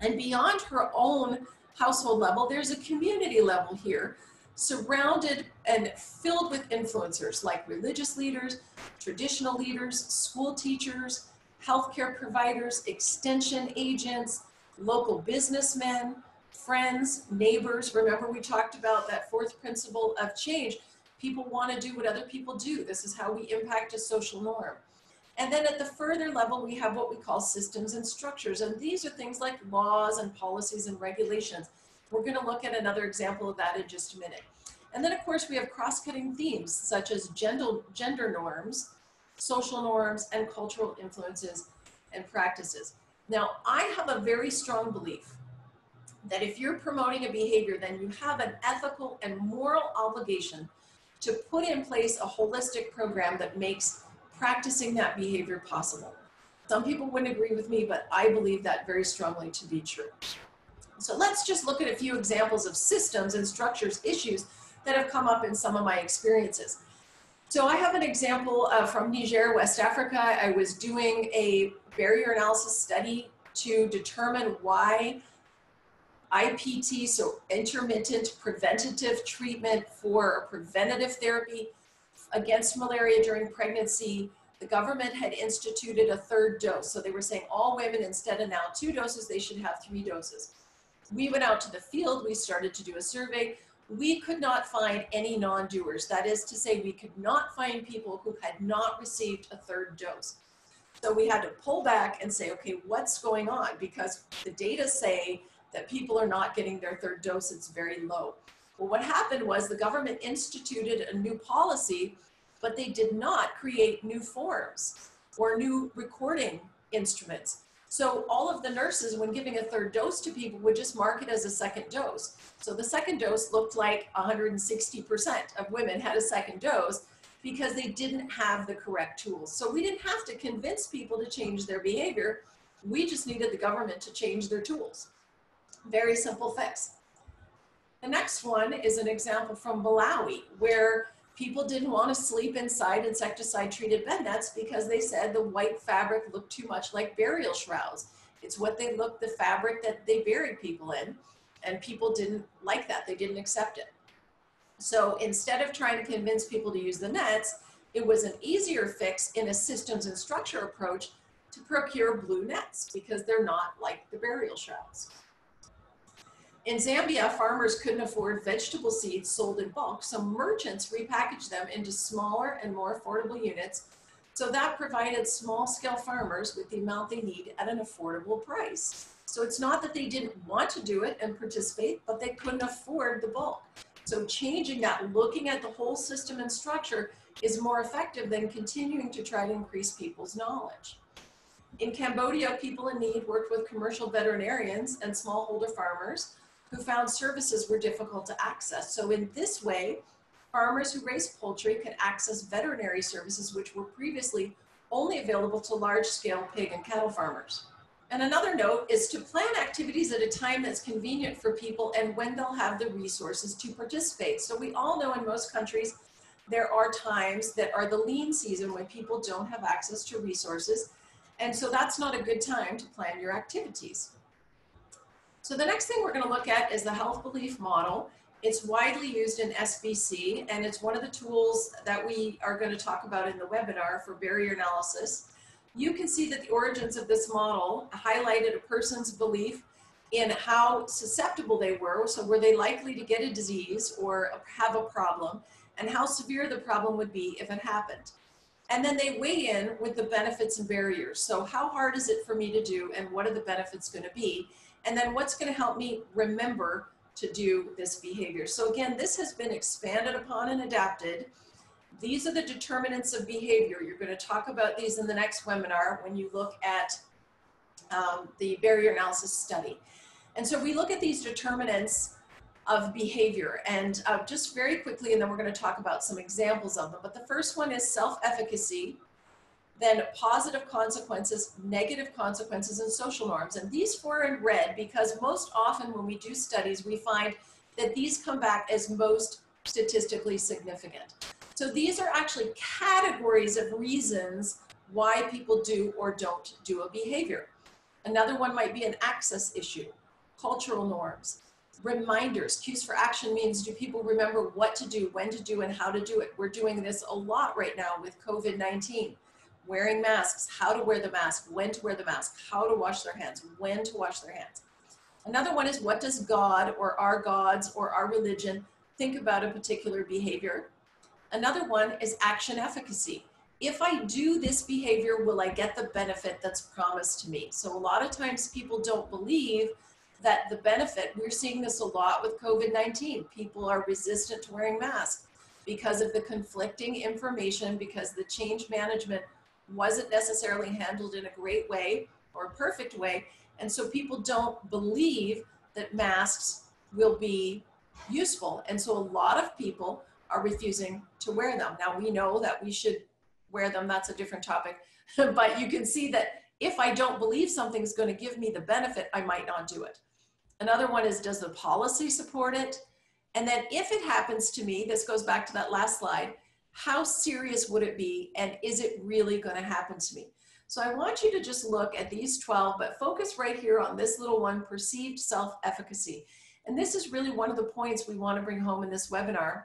And beyond her own household level, there's a community level here, surrounded and filled with influencers like religious leaders, traditional leaders, school teachers, healthcare providers, extension agents, local businessmen, friends, neighbors. Remember, we talked about that fourth principle of change. People want to do what other people do. This is how we impact a social norm. And then at the further level, we have what we call systems and structures. And these are things like laws and policies and regulations. We're going to look at another example of that in just a minute. And then, of course, we have cross-cutting themes such as gender norms, social norms, and cultural influences and practices. Now, I have a very strong belief that if you're promoting a behavior, then you have an ethical and moral obligation to put in place a holistic program that makes practicing that behavior possible. Some people wouldn't agree with me, but I believe that very strongly to be true. So let's just look at a few examples of systems and structures issues that have come up in some of my experiences. So I have an example from Niger, West Africa. I was doing a barrier analysis study to determine why IPT, so intermittent preventative treatment for preventative therapy against malaria during pregnancy, the government had instituted a third dose. So they were saying all women, instead of now 2 doses, they should have 3 doses. We went out to the field, we started to do a survey. We could not find any non-doers. That is to say, we could not find people who had not received a third dose. So we had to pull back and say, okay, what's going on? Because the data say that people are not getting their third dose, it's very low. Well, what happened was the government instituted a new policy, but they did not create new forms or new recording instruments. So all of the nurses, when giving a third dose to people, would just mark it as a second dose. So the second dose looked like 160% of women had a second dose because they didn't have the correct tools. So we didn't have to convince people to change their behavior. We just needed the government to change their tools. Very simple fix. The next one is an example from Malawi, where people didn't want to sleep inside insecticide-treated bed nets because they said the white fabric looked too much like burial shrouds. It's what they looked, the fabric that they buried people in, and people didn't like that. They didn't accept it. So instead of trying to convince people to use the nets, it was an easier fix in a systems and structure approach to procure blue nets because they're not like the burial shrouds. In Zambia, farmers couldn't afford vegetable seeds sold in bulk, so merchants repackaged them into smaller and more affordable units. So that provided small-scale farmers with the amount they need at an affordable price. So it's not that they didn't want to do it and participate, but they couldn't afford the bulk. So changing that, looking at the whole system and structure, is more effective than continuing to try to increase people's knowledge. In Cambodia, people in need worked with commercial veterinarians and smallholder farmers who found services were difficult to access. So in this way, farmers who raise poultry could access veterinary services which were previously only available to large-scale pig and cattle farmers. And another note is to plan activities at a time that's convenient for people and when they'll have the resources to participate. So we all know in most countries, there are times that are the lean season when people don't have access to resources. And so that's not a good time to plan your activities. So the next thing we're going to look at is the health belief model. It's widely used in SBC, and it's one of the tools that we are going to talk about in the webinar for barrier analysis. You can see that the origins of this model highlighted a person's belief in how susceptible they were, so were they likely to get a disease or have a problem, and how severe the problem would be if it happened. And then they weigh in with the benefits and barriers. So how hard is it for me to do, and what are the benefits going to be? And then what's going to help me remember to do this behavior? So again, this has been expanded upon and adapted. These are the determinants of behavior. You're going to talk about these in the next webinar when you look at the barrier analysis study. And so we look at these determinants of behavior, and just very quickly, and then we're going to talk about some examples of them. But the first one is self-efficacy, then positive consequences, negative consequences, and social norms. And these four are in red because most often when we do studies, we find that these come back as most statistically significant. So these are actually categories of reasons why people do or don't do a behavior. Another one might be an access issue, cultural norms, reminders. Cues for action means, do people remember what to do, when to do, and how to do it? We're doing this a lot right now with COVID-19. Wearing masks, how to wear the mask, when to wear the mask, how to wash their hands, when to wash their hands. Another one is, what does God or our gods or our religion think about a particular behavior? Another one is action efficacy. if I do this behavior, will I get the benefit that's promised to me? So a lot of times people don't believe that the benefit, we're seeing this a lot with COVID-19. People are resistant to wearing masks because of the conflicting information, because the change management wasn't necessarily handled in a great way or a perfect way. And so people don't believe that masks will be useful. And so a lot of people are refusing to wear them. Now we know that we should wear them, that's a different topic, but you can see that if I don't believe something's going to give me the benefit, I might not do it. Another one is, does the policy support it? And then if it happens to me, this goes back to that last slide, how serious would it be? And is it really going to happen to me? So I want you to just look at these 12, but focus right here on this little one, perceived self-efficacy. And this is really one of the points we want to bring home in this webinar,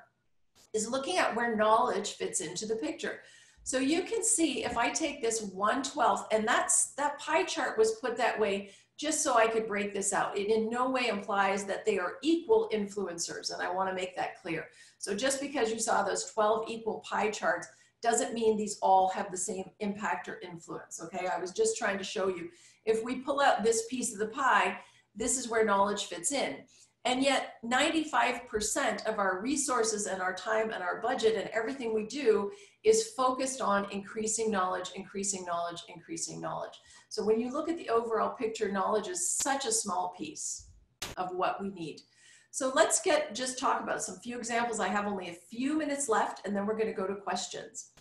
is looking at where knowledge fits into the picture. So you can see if I take this 1/12, and that pie chart was put that way just so I could break this out. It in no way implies that they are equal influencers, and I want to make that clear. So just because you saw those 12 equal pie charts doesn't mean these all have the same impact or influence, okay? I was just trying to show you. If we pull out this piece of the pie, this is where knowledge fits in. And yet 95% of our resources and our time and our budget and everything we do is focused on increasing knowledge, increasing knowledge, increasing knowledge. So when you look at the overall picture, knowledge is such a small piece of what we need. So let's just talk about some few examples. I have only a few minutes left, and then we're going to go to questions.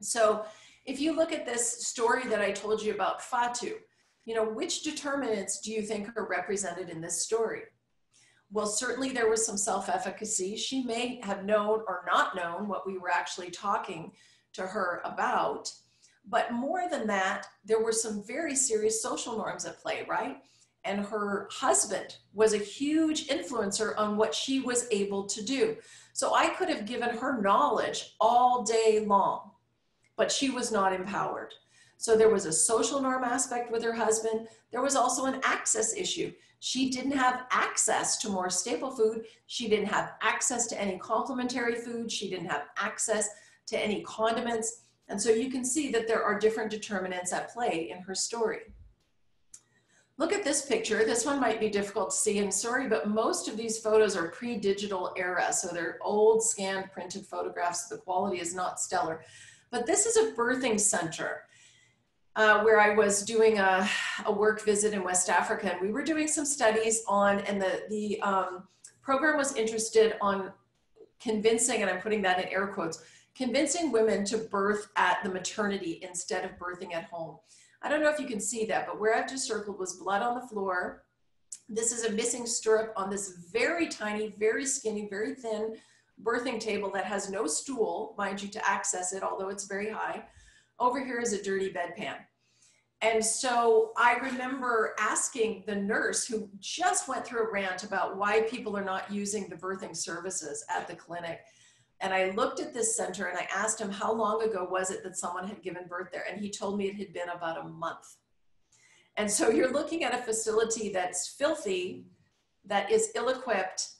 So if you look at this story that I told you about Fatu, you know, which determinants do you think are represented in this story? Well, certainly there was some self-efficacy. She may have known or not known what we were actually talking to her about. But more than that, there were some very serious social norms at play, right? And her husband was a huge influencer on what she was able to do. So I could have given her knowledge all day long, but she was not empowered. So there was a social norm aspect with her husband. There was also an access issue. She didn't have access to more staple food. She didn't have access to any complementary food. She didn't have access to any condiments. And so you can see that there are different determinants at play in her story. Look at this picture. This one might be difficult to see, and sorry, but most of these photos are pre-digital era. So they're old scanned printed photographs. The quality is not stellar, but this is a birthing center. Where I was doing a work visit in West Africa, and we were doing some studies on, and the program was interested on convincing, and I'm putting that in air quotes, convincing women to birth at the maternity instead of birthing at home. I don't know if you can see that, but where I've just circled was blood on the floor. This is a missing stirrup on this very tiny, very skinny, very thin birthing table that has no stool, mind you, to access it, although it's very high. Over here is a dirty bedpan. And so I remember asking the nurse, who just went through a rant about why people are not using the birthing services at the clinic. And I looked at this center and I asked him, how long ago was it that someone had given birth there? And he told me it had been about a month. And so you're looking at a facility that's filthy, that is ill-equipped,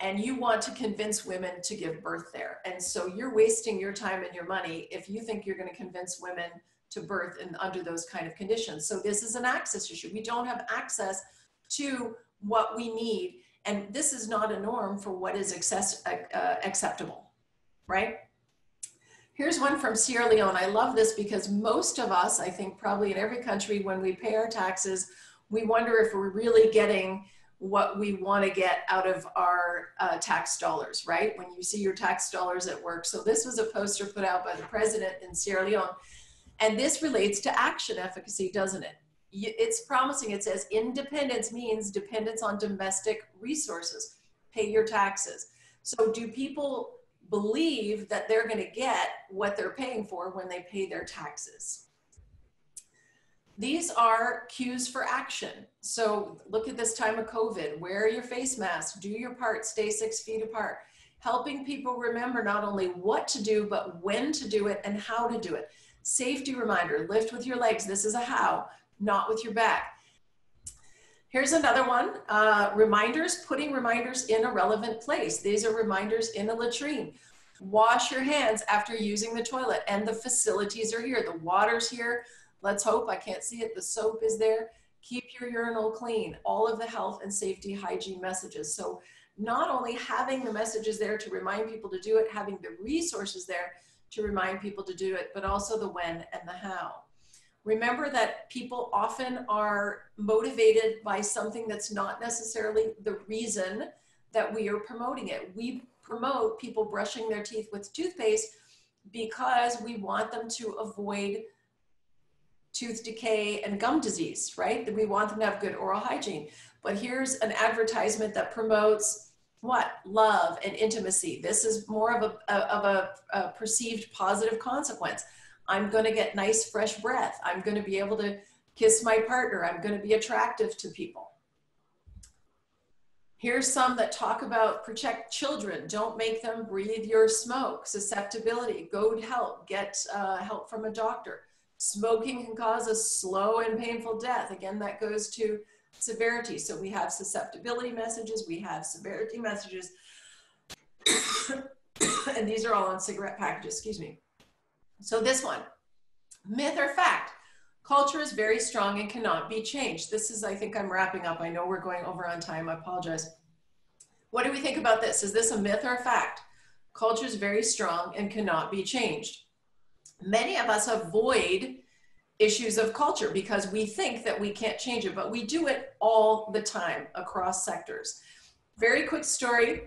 and you want to convince women to give birth there. And so you're wasting your time and your money if you think you're going to convince women to birth in, under those kind of conditions. So this is an access issue. We don't have access to what we need. And this is not a norm for what is acceptable, right? Here's one from Sierra Leone. I love this because most of us, I think probably in every country, when we pay our taxes, we wonder if we're really getting what we want to get out of our tax dollars, right? When you see your tax dollars at work. So this was a poster put out by the president in Sierra Leone. And this relates to action efficacy, doesn't it? It's promising. It says independence means dependence on domestic resources. Pay your taxes. So do people believe that they're going to get what they're paying for when they pay their taxes? These are cues for action. So look at this time of COVID, wear your face mask, do your part, stay 6 feet apart. Helping people remember not only what to do, but when to do it and how to do it. Safety reminder, lift with your legs. This is a how, not with your back. Here's another one, reminders, putting reminders in a relevant place. These are reminders in a latrine. Wash your hands after using the toilet, and the facilities are here. The water's here. Let's hope, I can't see it, the soap is there. Keep your urinal clean. All of the health and safety hygiene messages. So not only having the messages there to remind people to do it, having the resources there to remind people to do it, but also the when and the how. Remember that people often are motivated by something that's not necessarily the reason that we are promoting it. We promote people brushing their teeth with toothpaste because we want them to avoid tooth decay and gum disease, right? We want them to have good oral hygiene. But here's an advertisement that promotes what? Love and intimacy. This is more of a perceived positive consequence. I'm going to get nice, fresh breath. I'm going to be able to kiss my partner. I'm going to be attractive to people. Here's some that talk about protect children. Don't make them breathe your smoke. Susceptibility, go to help, get help from a doctor. Smoking can cause a slow and painful death. Again, that goes to severity. So we have susceptibility messages, we have severity messages, and these are all on cigarette packages, excuse me. So this one, myth or fact, culture is very strong and cannot be changed. This is, I think I'm wrapping up. I know we're going over on time, I apologize. What do we think about this? Is this a myth or a fact? Culture is very strong and cannot be changed. Many of us avoid issues of culture because we think that we can't change it, but we do it all the time across sectors. Very quick story.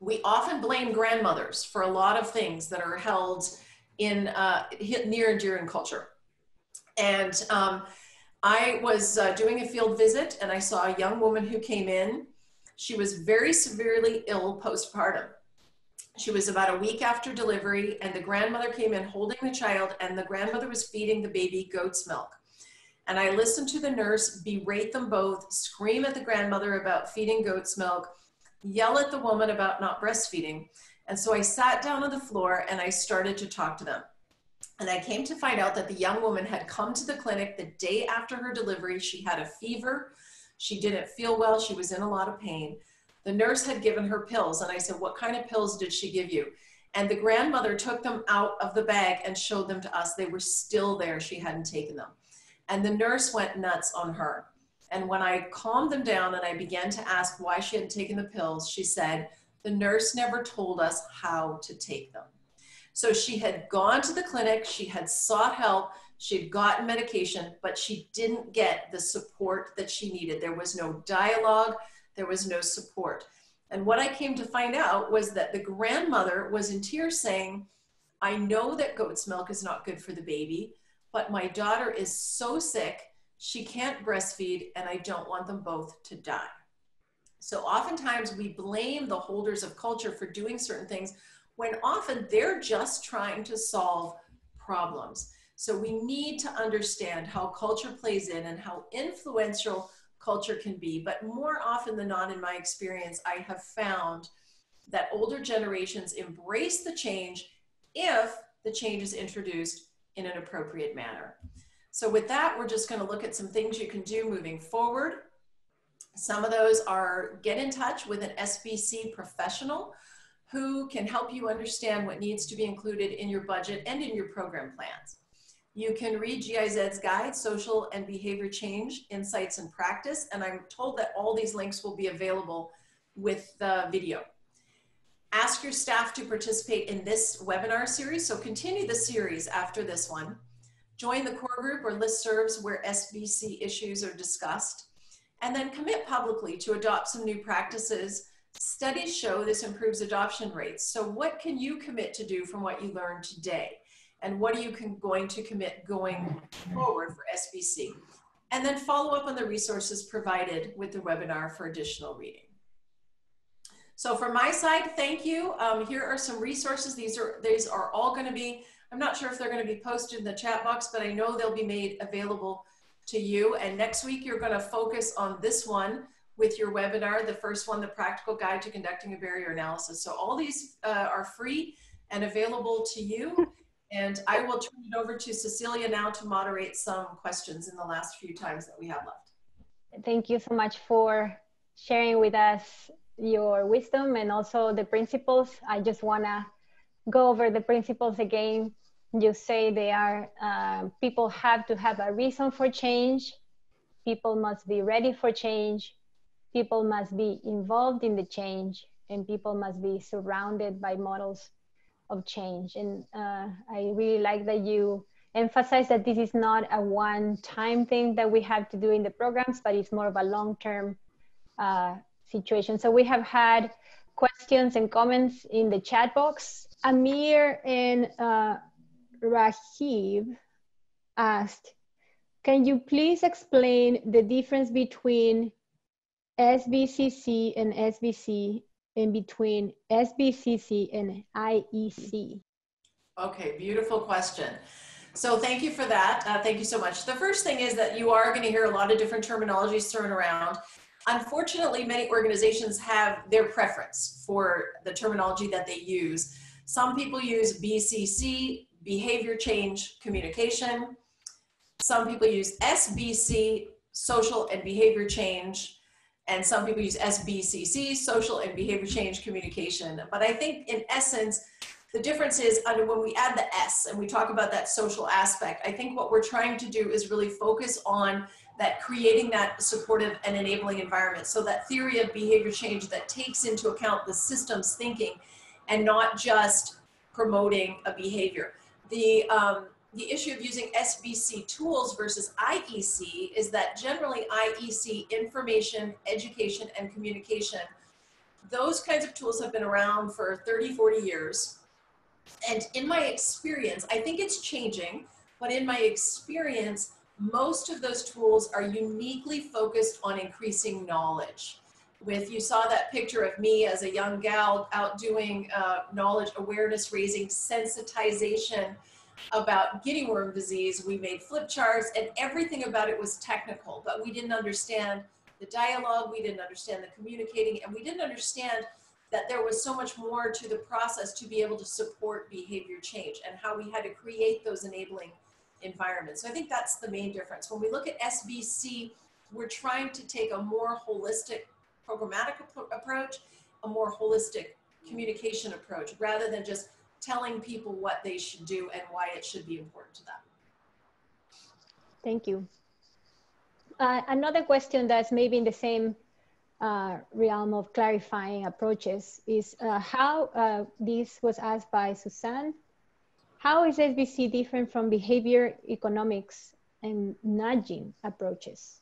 We often blame grandmothers for a lot of things that are held in near and dear in culture. And I was doing a field visit and I saw a young woman who came in. She was very severely ill postpartum. She was about a week after delivery and the grandmother came in holding the child and the grandmother was feeding the baby goat's milk. And I listened to the nurse berate them both, scream at the grandmother about feeding goat's milk, yell at the woman about not breastfeeding. And so I sat down on the floor and I started to talk to them. And I came to find out that the young woman had come to the clinic the day after her delivery. She had a fever. She didn't feel well. She was in a lot of pain. The nurse had given her pills. And I said, what kind of pills did she give you? And the grandmother took them out of the bag and showed them to us. They were still there. She hadn't taken them. And the nurse went nuts on her. And when I calmed them down and I began to ask why she hadn't taken the pills, she said, the nurse never told us how to take them. So she had gone to the clinic, she had sought help, she had gotten medication, but she didn't get the support that she needed. There was no dialogue, there was no support. And what I came to find out was that the grandmother was in tears saying, I know that goat's milk is not good for the baby, but my daughter is so sick, she can't breastfeed, and I don't want them both to die. So oftentimes we blame the holders of culture for doing certain things when often they're just trying to solve problems. So we need to understand how culture plays in and how influential culture can be. But more often than not, in my experience, I have found that older generations embrace the change if the change is introduced in an appropriate manner. So with that, we're just going to look at some things you can do moving forward. Some of those are get in touch with an SBC professional who can help you understand what needs to be included in your budget and in your program plans. You can read GIZ's guide, Social and Behavior Change, Insights and Practice, and I'm told that all these links will be available with the video. Ask your staff to participate in this webinar series, so continue the series after this one. Join the core group or listservs where SBC issues are discussed. And then commit publicly to adopt some new practices. Studies show this improves adoption rates. So what can you commit to do from what you learned today? And what are you going to commit going forward for SBC? And then follow up on the resources provided with the webinar for additional reading. So from my side, thank you. Here are some resources. These are all gonna be, I'm not sure if they're gonna be posted in the chat box, but I know they'll be made available to you. And next week, you're going to focus on this one with your webinar, the first one, the Practical Guide to Conducting a Barrier Analysis. So all these are free and available to you. And I will turn it over to Cecilia now to moderate some questions in the last few times that we have left. Thank you so much for sharing with us your wisdom and also the principles. I just want to go over the principles again. You say they are, people have to have a reason for change. People must be ready for change. People must be involved in the change, and people must be surrounded by models of change. And I really like that you emphasize that this is not a one-time thing that we have to do in the programs, but it's more of a long-term situation. So we have had questions and comments in the chat box. Amir and Rahib asked, can you please explain the difference between SBCC and SBC and between SBCC and IEC? Okay, beautiful question. So thank you for that. Thank you so much. The first thing is that you are going to hear a lot of different terminologies thrown around. Unfortunately, many organizations have their preference for the terminology that they use. Some people use BCC, behavior change communication. Some people use SBC, social and behavior change. And some people use SBCC, social and behavior change communication. But I think in essence, the difference is when we add the S and we talk about that social aspect, I think what we're trying to do is really focus on that creating that supportive and enabling environment. So that theory of behavior change that takes into account the systems thinking and not just promoting a behavior. The issue of using SBC tools versus IEC is that generally IEC, information, education, and communication, those kinds of tools have been around for 30, 40 years. And in my experience, I think it's changing, but in my experience, most of those tools are uniquely focused on increasing knowledge. You saw that picture of me as a young gal out doing knowledge, awareness raising, sensitization about guinea worm disease. We made flip charts and everything about it was technical, but we didn't understand the dialogue, we didn't understand the communicating, and we didn't understand that there was so much more to the process to be able to support behavior change and how we had to create those enabling environments. So I think that's the main difference. When we look at SBC, we're trying to take a more holistic programmatic approach, a more holistic communication approach, rather than just telling people what they should do and why it should be important to them. Thank you. Another question that's maybe in the same realm of clarifying approaches is how, this was asked by Suzanne, how is SBC different from behavior economics and nudging approaches?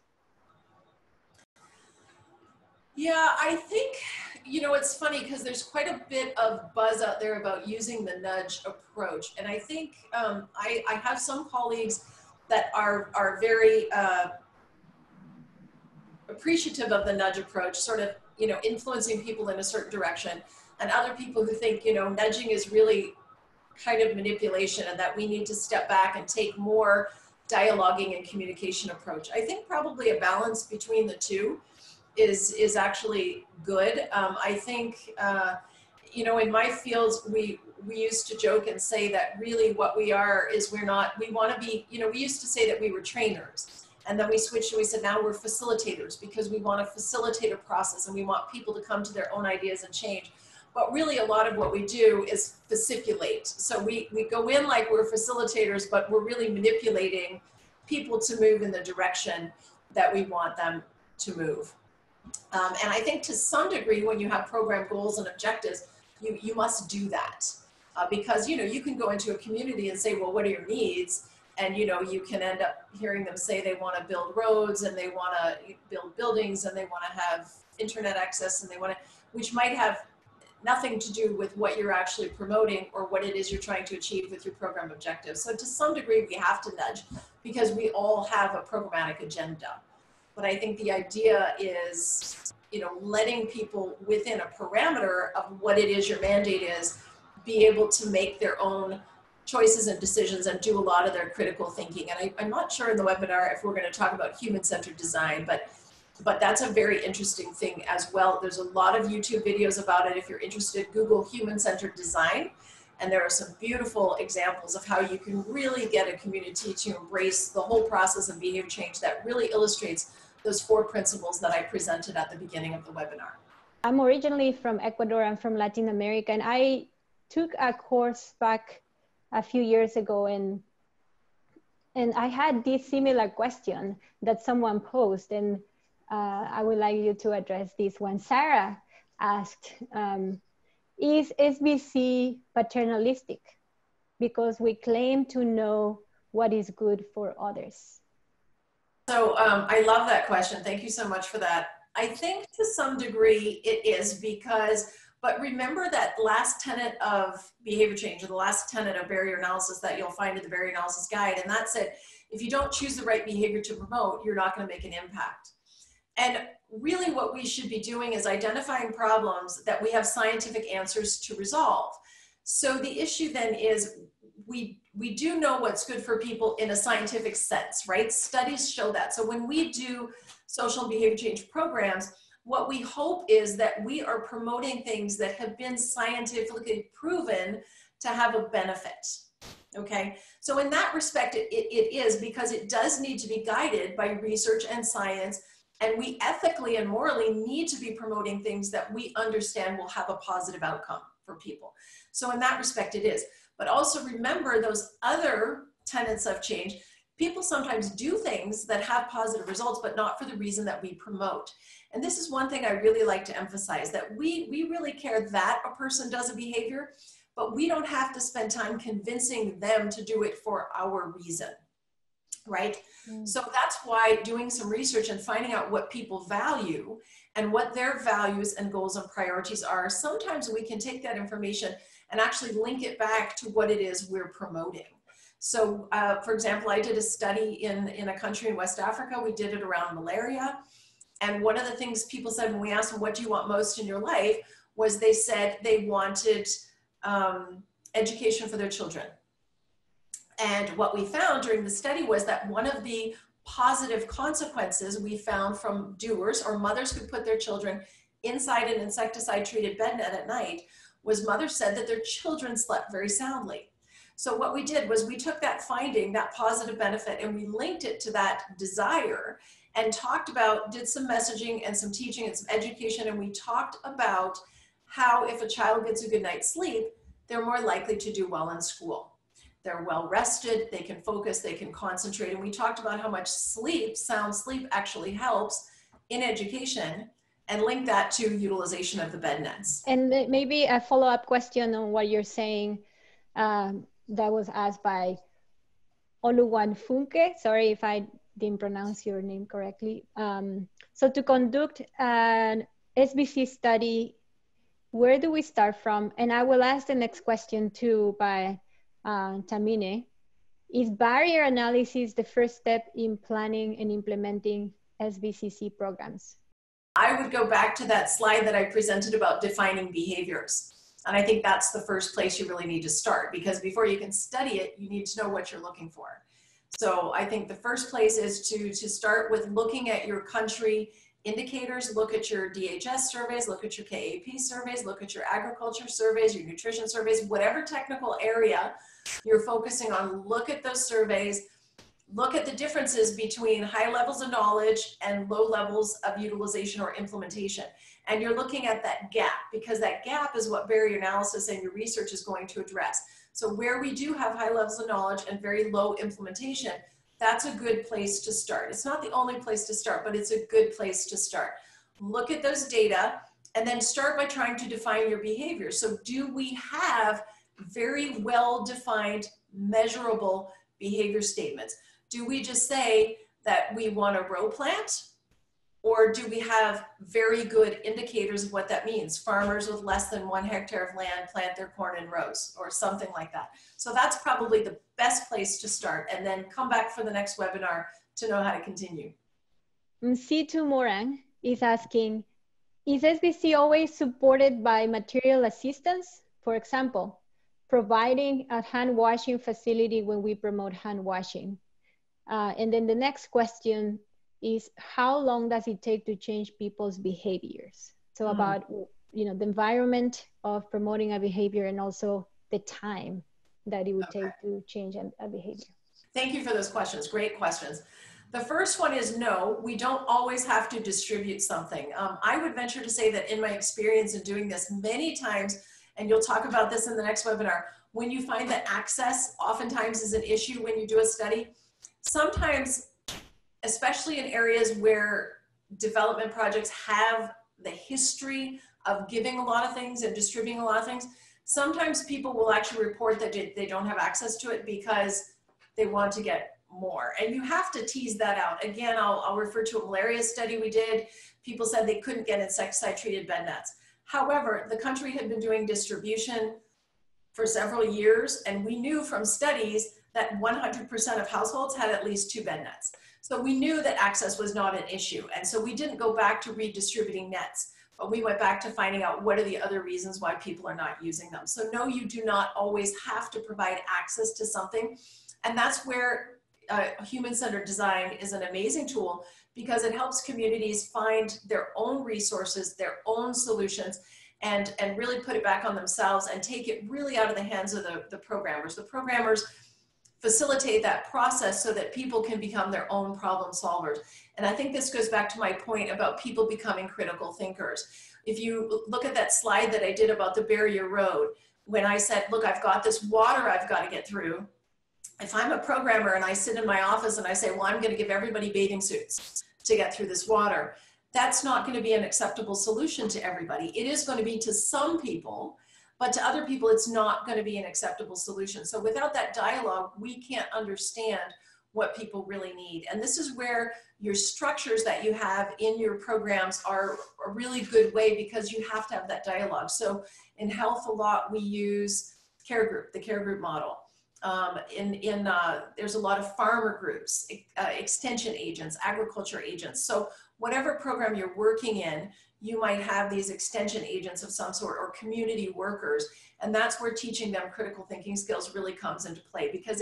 Yeah, I think, you know, it's funny because there's quite a bit of buzz out there about using the nudge approach. And I think I have some colleagues that are very appreciative of the nudge approach, sort of, you know, influencing people in a certain direction. And other people who think, you know, nudging is really kind of manipulation and that we need to step back and take more dialoguing and communication approach. I think probably a balance between the two is actually good. I think, you know, in my fields, we used to joke and say that really what we are is we're not, we want to be, you know, we used to say that we were trainers, and then we switched and we said, now we're facilitators, because we want to facilitate a process and we want people to come to their own ideas and change. But really a lot of what we do is facilitate. So we go in like we're facilitators, but we're really manipulating people to move in the direction that we want them to move. And I think to some degree, when you have program goals and objectives, you must do that because, you know, you can go into a community and say, well, what are your needs? And, you know, you can end up hearing them say they want to build roads and they want to build buildings and they want to have internet access and they want to, which might have nothing to do with what you're actually promoting or what it is you're trying to achieve with your program objectives. So to some degree, we have to nudge because we all have a programmatic agenda. But I think the idea is, you know, letting people within a parameter of what it is your mandate is be able to make their own choices and decisions and do a lot of their critical thinking. And I'm not sure in the webinar if we're going to talk about human-centered design, but that's a very interesting thing as well. There's a lot of YouTube videos about it. If you're interested, Google human-centered design. And there are some beautiful examples of how you can really get a community to embrace the whole process of behavior change that really illustrates those four principles that I presented at the beginning of the webinar. I'm originally from Ecuador. I'm from Latin America, and I took a course back a few years ago, and I had this similar question that someone posed, and I would like you to address this one. Sarah asked, is SBC paternalistic because we claim to know what is good for others? So I love that question. Thank you so much for that. I think to some degree it is because, but remember that last tenet of behavior change, or the last tenet of barrier analysis that you'll find in the barrier analysis guide, and that's it. If you don't choose the right behavior to promote, you're not going to make an impact. And really what we should be doing is identifying problems that we have scientific answers to resolve. So the issue then is we do know what's good for people in a scientific sense, right? Studies show that. So when we do social and behavior change programs, what we hope is that we are promoting things that have been scientifically proven to have a benefit, okay? So in that respect, it is, because it does need to be guided by research and science, and we ethically and morally need to be promoting things that we understand will have a positive outcome for people. So in that respect, it is. But also remember those other tenets of change. People sometimes do things that have positive results, but not for the reason that we promote. And this is one thing I really like to emphasize, that we really care that a person does a behavior, but we don't have to spend time convincing them to do it for our reason, right? Mm. So that's why doing some research and finding out what people value and what their values and goals and priorities are, sometimes we can take that information and actually link it back to what it is we're promoting. So for example, I did a study in a country in West Africa. We did it around malaria. And one of the things people said when we asked them, what do you want most in your life? Was they said they wanted education for their children. And what we found during the study was that one of the positive consequences we found from doers, or mothers who put their children inside an insecticide treated bed net at night, was mothers said that their children slept very soundly. So what we did was we took that finding, that positive benefit, and we linked it to that desire and talked about, did some messaging and some teaching and some education, and we talked about how if a child gets a good night's sleep, they're more likely to do well in school. They're well rested, they can focus, they can concentrate, and we talked about how much sleep, sound sleep, actually helps in education, and link that to utilization of the bed nets. And maybe a follow-up question on what you're saying that was asked by Oluwanfunke. Sorry if I didn't pronounce your name correctly. So to conduct an SBC study, where do we start from? And I will ask the next question too by Tamine. Is barrier analysis the first step in planning and implementing SBCC programs? I would go back to that slide that I presented about defining behaviors. And I think that's the first place you really need to start, because before you can study it, you need to know what you're looking for. So I think the first place is to start with looking at your country indicators, look at your DHS surveys, look at your KAP surveys, look at your agriculture surveys, your nutrition surveys, whatever technical area you're focusing on, look at those surveys. Look at the differences between high levels of knowledge and low levels of utilization or implementation. And you're looking at that gap, because that gap is what barrier analysis and your research is going to address. So where we do have high levels of knowledge and very low implementation, that's a good place to start. It's not the only place to start, but it's a good place to start. Look at those data and then start by trying to define your behavior. So do we have very well-defined, measurable behavior statements? Do we just say that we want a row plant, or do we have very good indicators of what that means? Farmers with less than 1 hectare of land plant their corn in rows, or something like that. So that's probably the best place to start, and then come back for the next webinar to know how to continue. Msitu Morang is asking, is SBC always supported by material assistance? For example, providing a hand washing facility when we promote hand washing. And then the next question is, how long does it take to change people's behaviors? So about, you know, the environment of promoting a behavior and also the time that it would take to change a behavior. Thank you for those questions. Great questions. The first one is no, we don't always have to distribute something. I would venture to say that in my experience in doing this, many times and you'll talk about this in the next webinar, when you find that access oftentimes is an issue when you do a study, sometimes, especially in areas where development projects have the history of giving a lot of things and distributing a lot of things, sometimes people will actually report that they don't have access to it because they want to get more. And you have to tease that out. Again, I'll refer to a malaria study we did. People said they couldn't get insecticide-treated bed nets. However, the country had been doing distribution for several years, and we knew from studies that 100% of households had at least 2 bed nets. So we knew that access was not an issue. And so we didn't go back to redistributing nets, but we went back to finding out what are the other reasons why people are not using them. So no, you do not always have to provide access to something. And that's where human-centered design is an amazing tool, because it helps communities find their own resources, their own solutions, and really put it back on themselves and take it really out of the hands of the programmers. The programmers facilitate that process so that people can become their own problem solvers. And I think this goes back to my point about people becoming critical thinkers. If you look at that slide that I did about the barrier road, when I said, look, I've got this water I've got to get through. If I'm a programmer and I sit in my office and I say, well, I'm going to give everybody bathing suits to get through this water, that's not going to be an acceptable solution to everybody. It is going to be to some people, but to other people, it's not going to be an acceptable solution. So without that dialogue, we can't understand what people really need. And this is where your structures that you have in your programs are a really good way, because you have to have that dialogue. So in health, a lot we use care group, the care group model. There's a lot of farmer groups, extension agents, agriculture agents. So whatever program you're working in, you might have these extension agents of some sort, or community workers. And that's where teaching them critical thinking skills really comes into play, because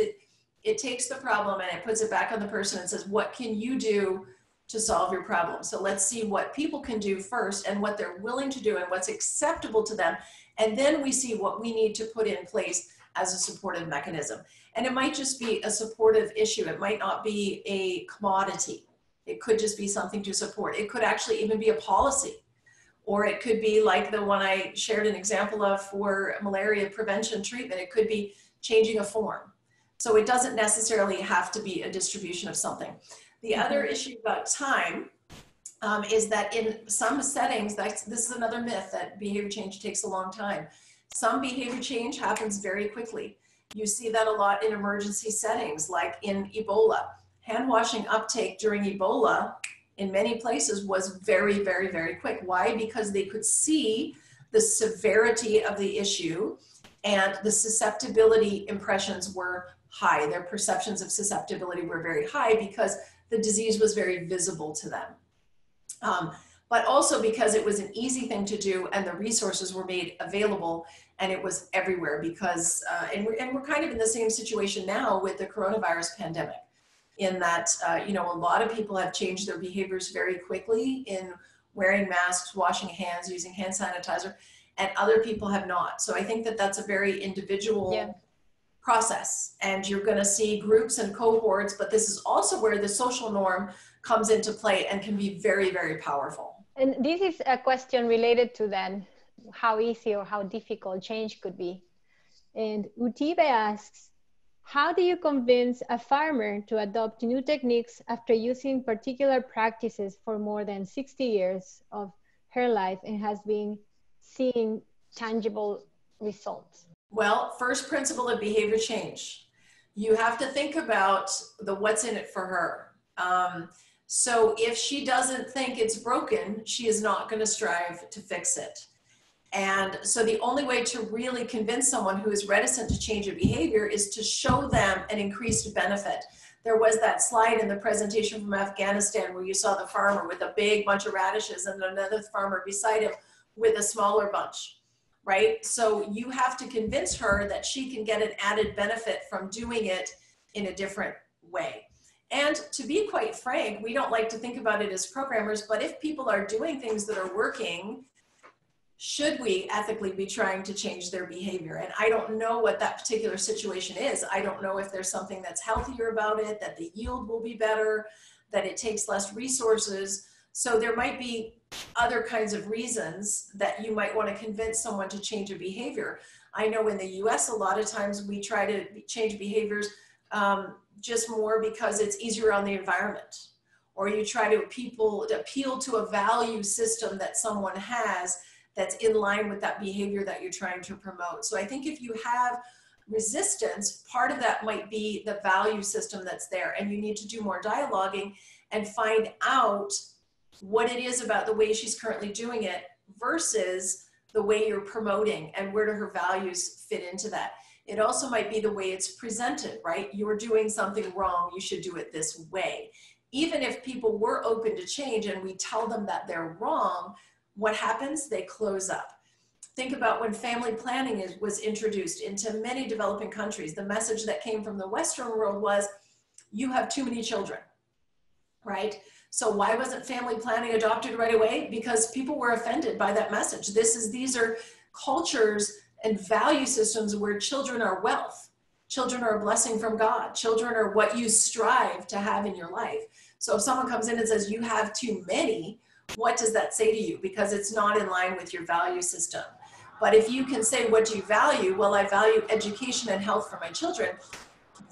it takes the problem and it puts it back on the person and says, what can you do to solve your problem? So let's see what people can do first, and what they're willing to do, and what's acceptable to them. And then we see what we need to put in place as a supportive mechanism. And it might just be a supportive issue. It might not be a commodity. It could just be something to support. It could actually even be a policy, or it could be like the one I shared an example of for malaria prevention treatment. It could be changing a form. So it doesn't necessarily have to be a distribution of something. The other issue about time is that in some settings, this is another myth, that behavior change takes a long time. Some behavior change happens very quickly. You see that a lot in emergency settings, like in Ebola. Hand washing uptake during Ebola in many places was very, very, very quick. Why? Because they could see the severity of the issue, and the susceptibility impressions were high. Their perceptions of susceptibility were very high because the disease was very visible to them. But also because it was an easy thing to do, and the resources were made available, and it was everywhere, because, and we're kind of in the same situation now with the coronavirus pandemic, in that, you know, a lot of people have changed their behaviors very quickly in wearing masks, washing hands, using hand sanitizer, and other people have not. So I think that that's a very individual process, and you're gonna see groups and cohorts, but this is also where the social norm comes into play and can be very, very powerful. And this is a question related to then how easy or how difficult change could be. And Utibe asks, how do you convince a farmer to adopt new techniques after using particular practices for more than 60 years of her life and has been seeing tangible results? Well, first principle of behavior change. You have to think about the what's in it for her. So if she doesn't think it's broken, she is not going to strive to fix it. And so the only way to really convince someone who is reticent to change a behavior is to show them an increased benefit. There was that slide in the presentation from Afghanistan where you saw the farmer with a big bunch of radishes and another farmer beside him with a smaller bunch, right? So you have to convince her that she can get an added benefit from doing it in a different way. And to be quite frank, we don't like to think about it as programmers, but if people are doing things that are working, should we ethically be trying to change their behavior? And I don't know what that particular situation is. I don't know if there's something that's healthier about it, that the yield will be better, that it takes less resources. So there might be other kinds of reasons that you might want to convince someone to change a behavior. I know in the US, a lot of times we try to change behaviors just more because it's easier on the environment, or you try to appeal to a value system that someone has that's in line with that behavior that you're trying to promote. So I think if you have resistance, part of that might be the value system that's there, and you need to do more dialoguing and find out what it is about the way she's currently doing it versus the way you're promoting, and where do her values fit into that. It also might be the way it's presented, right? You're doing something wrong, you should do it this way. Even if people were open to change and we tell them that they're wrong, what happens? They close up. Think about when family planning was introduced into many developing countries. The message that came from the Western world was, you have too many children, right? So why wasn't family planning adopted right away? Because people were offended by that message. These are cultures and value systems where children are wealth. Children are a blessing from God. Children are what you strive to have in your life. So if someone comes in and says, you have too many, what does that say to you? Because it's not in line with your value system. But if you can say, what do you value? Well, I value education and health for my children.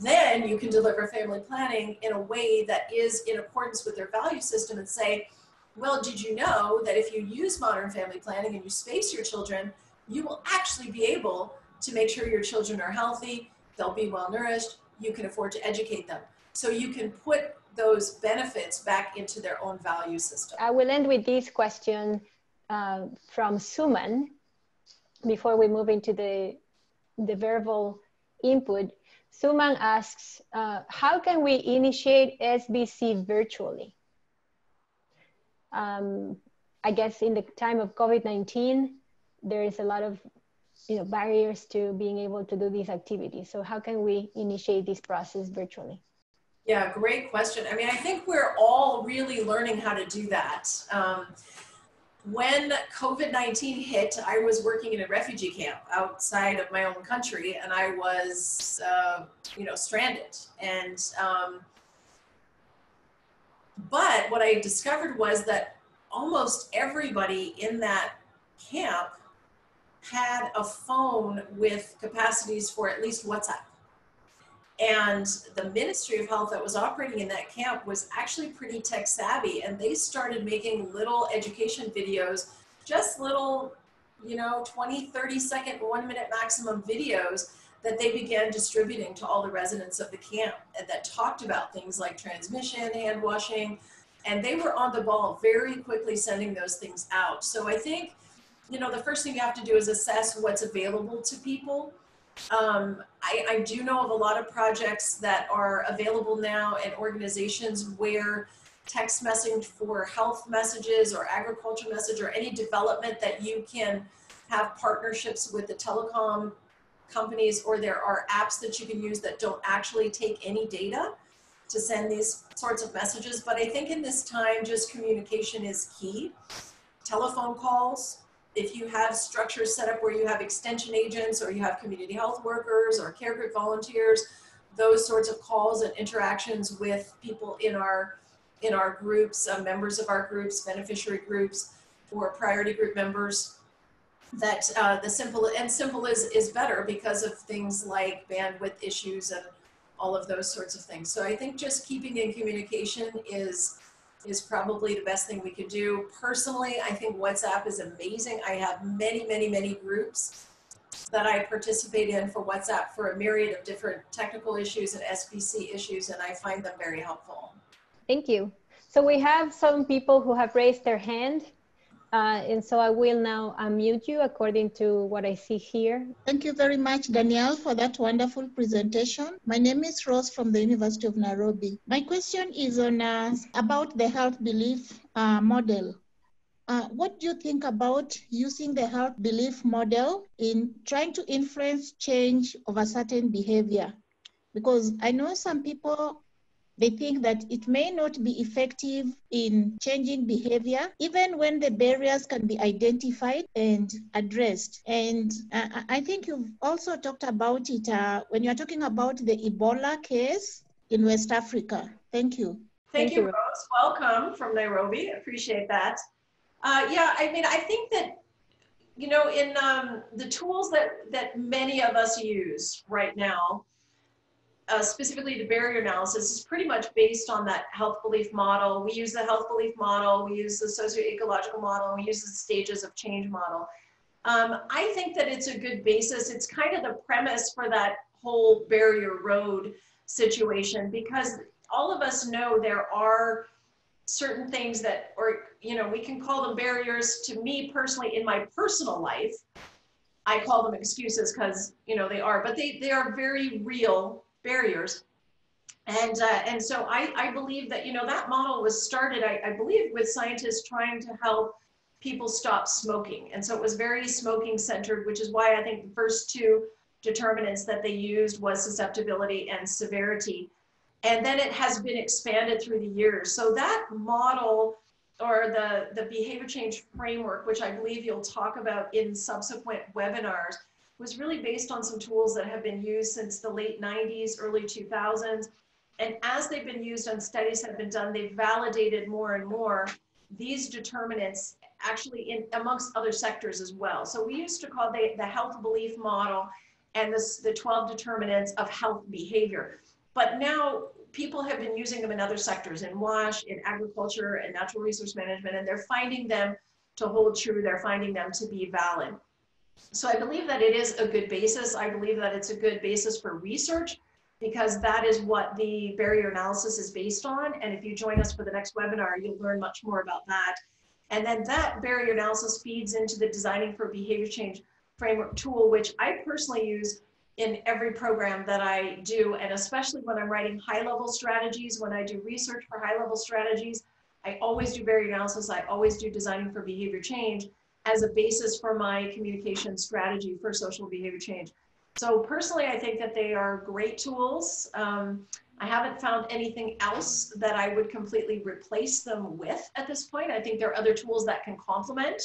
Then you can deliver family planning in a way that is in accordance with their value system and say, well, did you know that if you use modern family planning and you space your children, you will actually be able to make sure your children are healthy, they'll be well nourished, you can afford to educate them. So you can put those benefits back into their own value system. I will end with this question from Suman before we move into the verbal input. Suman asks, how can we initiate SBC virtually? I guess in the time of COVID-19, there is a lot of barriers to being able to do these activities. So how can we initiate this process virtually? Yeah, great question. I mean, I think we're all really learning how to do that. When COVID-19 hit, I was working in a refugee camp outside of my own country, and I was, stranded. And, but what I discovered was that almost everybody in that camp had a phone with capacities for at least WhatsApp. And the Ministry of Health that was operating in that camp was actually pretty tech savvy, and they started making little education videos, just little, 20, 30 second, 1 minute maximum videos that they began distributing to all the residents of the camp, and that talked about things like transmission, hand washing, and they were on the ball very quickly sending those things out. So I think, the first thing you have to do is assess what's available to people. I do know of a lot of projects that are available now and organizations where text messaging for health messages or agriculture message or any development that you can have partnerships with the telecom companies, or there are apps that you can use that don't actually take any data to send these sorts of messages. But I think in this time, just communication is key. Telephone calls. If you have structures set up where you have extension agents or you have community health workers or care group volunteers, those sorts of calls and interactions with people in our groups, members of our groups, beneficiary groups, or priority group members, that simple is better because of things like bandwidth issues and all of those sorts of things. So I think just keeping in communication is probably the best thing we can do. Personally, I think WhatsApp is amazing. I have many, many, many groups that I participate in for WhatsApp for a myriad of different technical issues and SBC issues, and I find them very helpful. Thank you. So we have some people who have raised their hand, and so I will now unmute you according to what I see here. Thank you very much, Danielle, for that wonderful presentation. My name is Rose from the University of Nairobi. My question is on about the health belief model. What do you think about using the health belief model in trying to influence change of a certain behavior? Because I know some people, they think that it may not be effective in changing behavior, even when the barriers can be identified and addressed. And I think you've also talked about it when you're talking about the Ebola case in West Africa. Thank you. Thank you, Rose. Welcome from Nairobi. Appreciate that. Yeah, I mean, I think that, you know, in the tools that many of us use right now, specifically the barrier analysis, is pretty much based on that health belief model. We use the health belief model, we use the socio-ecological model, and we use the stages of change model. I think that it's a good basis. It's kind of the premise for that whole barrier road situation, because all of us know there are certain things that, or, you know, we can call them barriers. To me personally, in my personal life, I call them excuses because, you know, they are, but they are very real barriers. And so I believe that, you know, that model was started, I believe, with scientists trying to help people stop smoking. And so it was very smoking centered, which is why I think the first two determinants that they used was susceptibility and severity. And then it has been expanded through the years. So that model, or the behavior change framework, which I believe you'll talk about in subsequent webinars, was really based on some tools that have been used since the late 90s, early 2000s. And as they've been used and studies have been done, they've validated more and more these determinants, actually in amongst other sectors as well. So we used to call the health belief model and the 12 determinants of health behavior. But now people have been using them in other sectors, in WASH, in agriculture, and natural resource management, and they're finding them to hold true. They're finding them to be valid. So I believe that it is a good basis. I believe that it's a good basis for research, because that is what the barrier analysis is based on. And if you join us for the next webinar, you'll learn much more about that. And then that barrier analysis feeds into the Designing for Behavior Change framework tool, which I personally use in every program that I do, and especially when I'm writing high-level strategies, when I do research for high-level strategies, I always do barrier analysis, I always do Designing for Behavior Change as a basis for my communication strategy for social behavior change. So personally, I think that they are great tools. I haven't found anything else that I would completely replace them with at this point. I think there are other tools that can complement,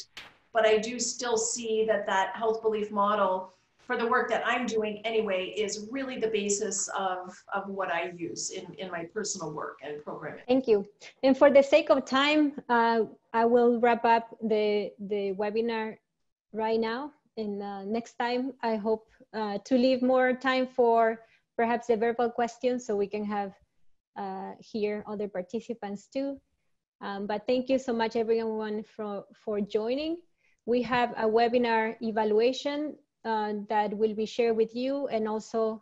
but I do still see that that health belief model, for the work that I'm doing anyway, is really the basis of what I use in my personal work and programming. Thank you. And for the sake of time, I will wrap up the webinar right now. And next time, I hope to leave more time for perhaps the verbal questions, so we can have here other participants too. But thank you so much, everyone, for joining. We have a webinar evaluation that will be shared with you, and also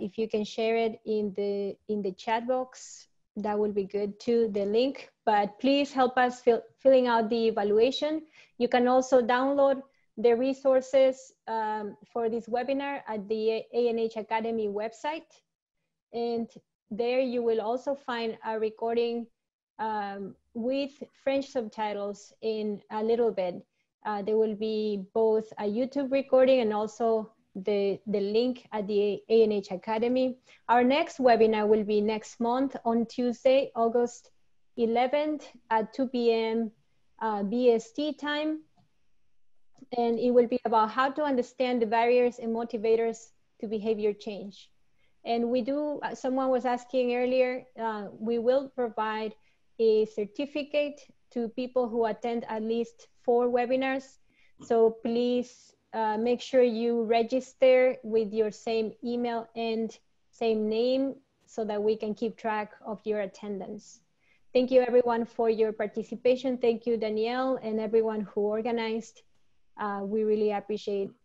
if you can share it in the chat box, that will be good too, the link. But please help us filling out the evaluation. You can also download the resources for this webinar at the ANH Academy website, and there you will also find a recording with French subtitles in a little bit. There will be both a YouTube recording and also the link at the ANH Academy. Our next webinar will be next month on Tuesday, August 11th at 2 p.m. BST time. And it will be about how to understand the barriers and motivators to behavior change. And we do, someone was asking earlier, we will provide a certificate to people who attend at least 4 webinars. So please make sure you register with your same email and same name so that we can keep track of your attendance. Thank you everyone for your participation. Thank you, Danielle, and everyone who organized. We really appreciate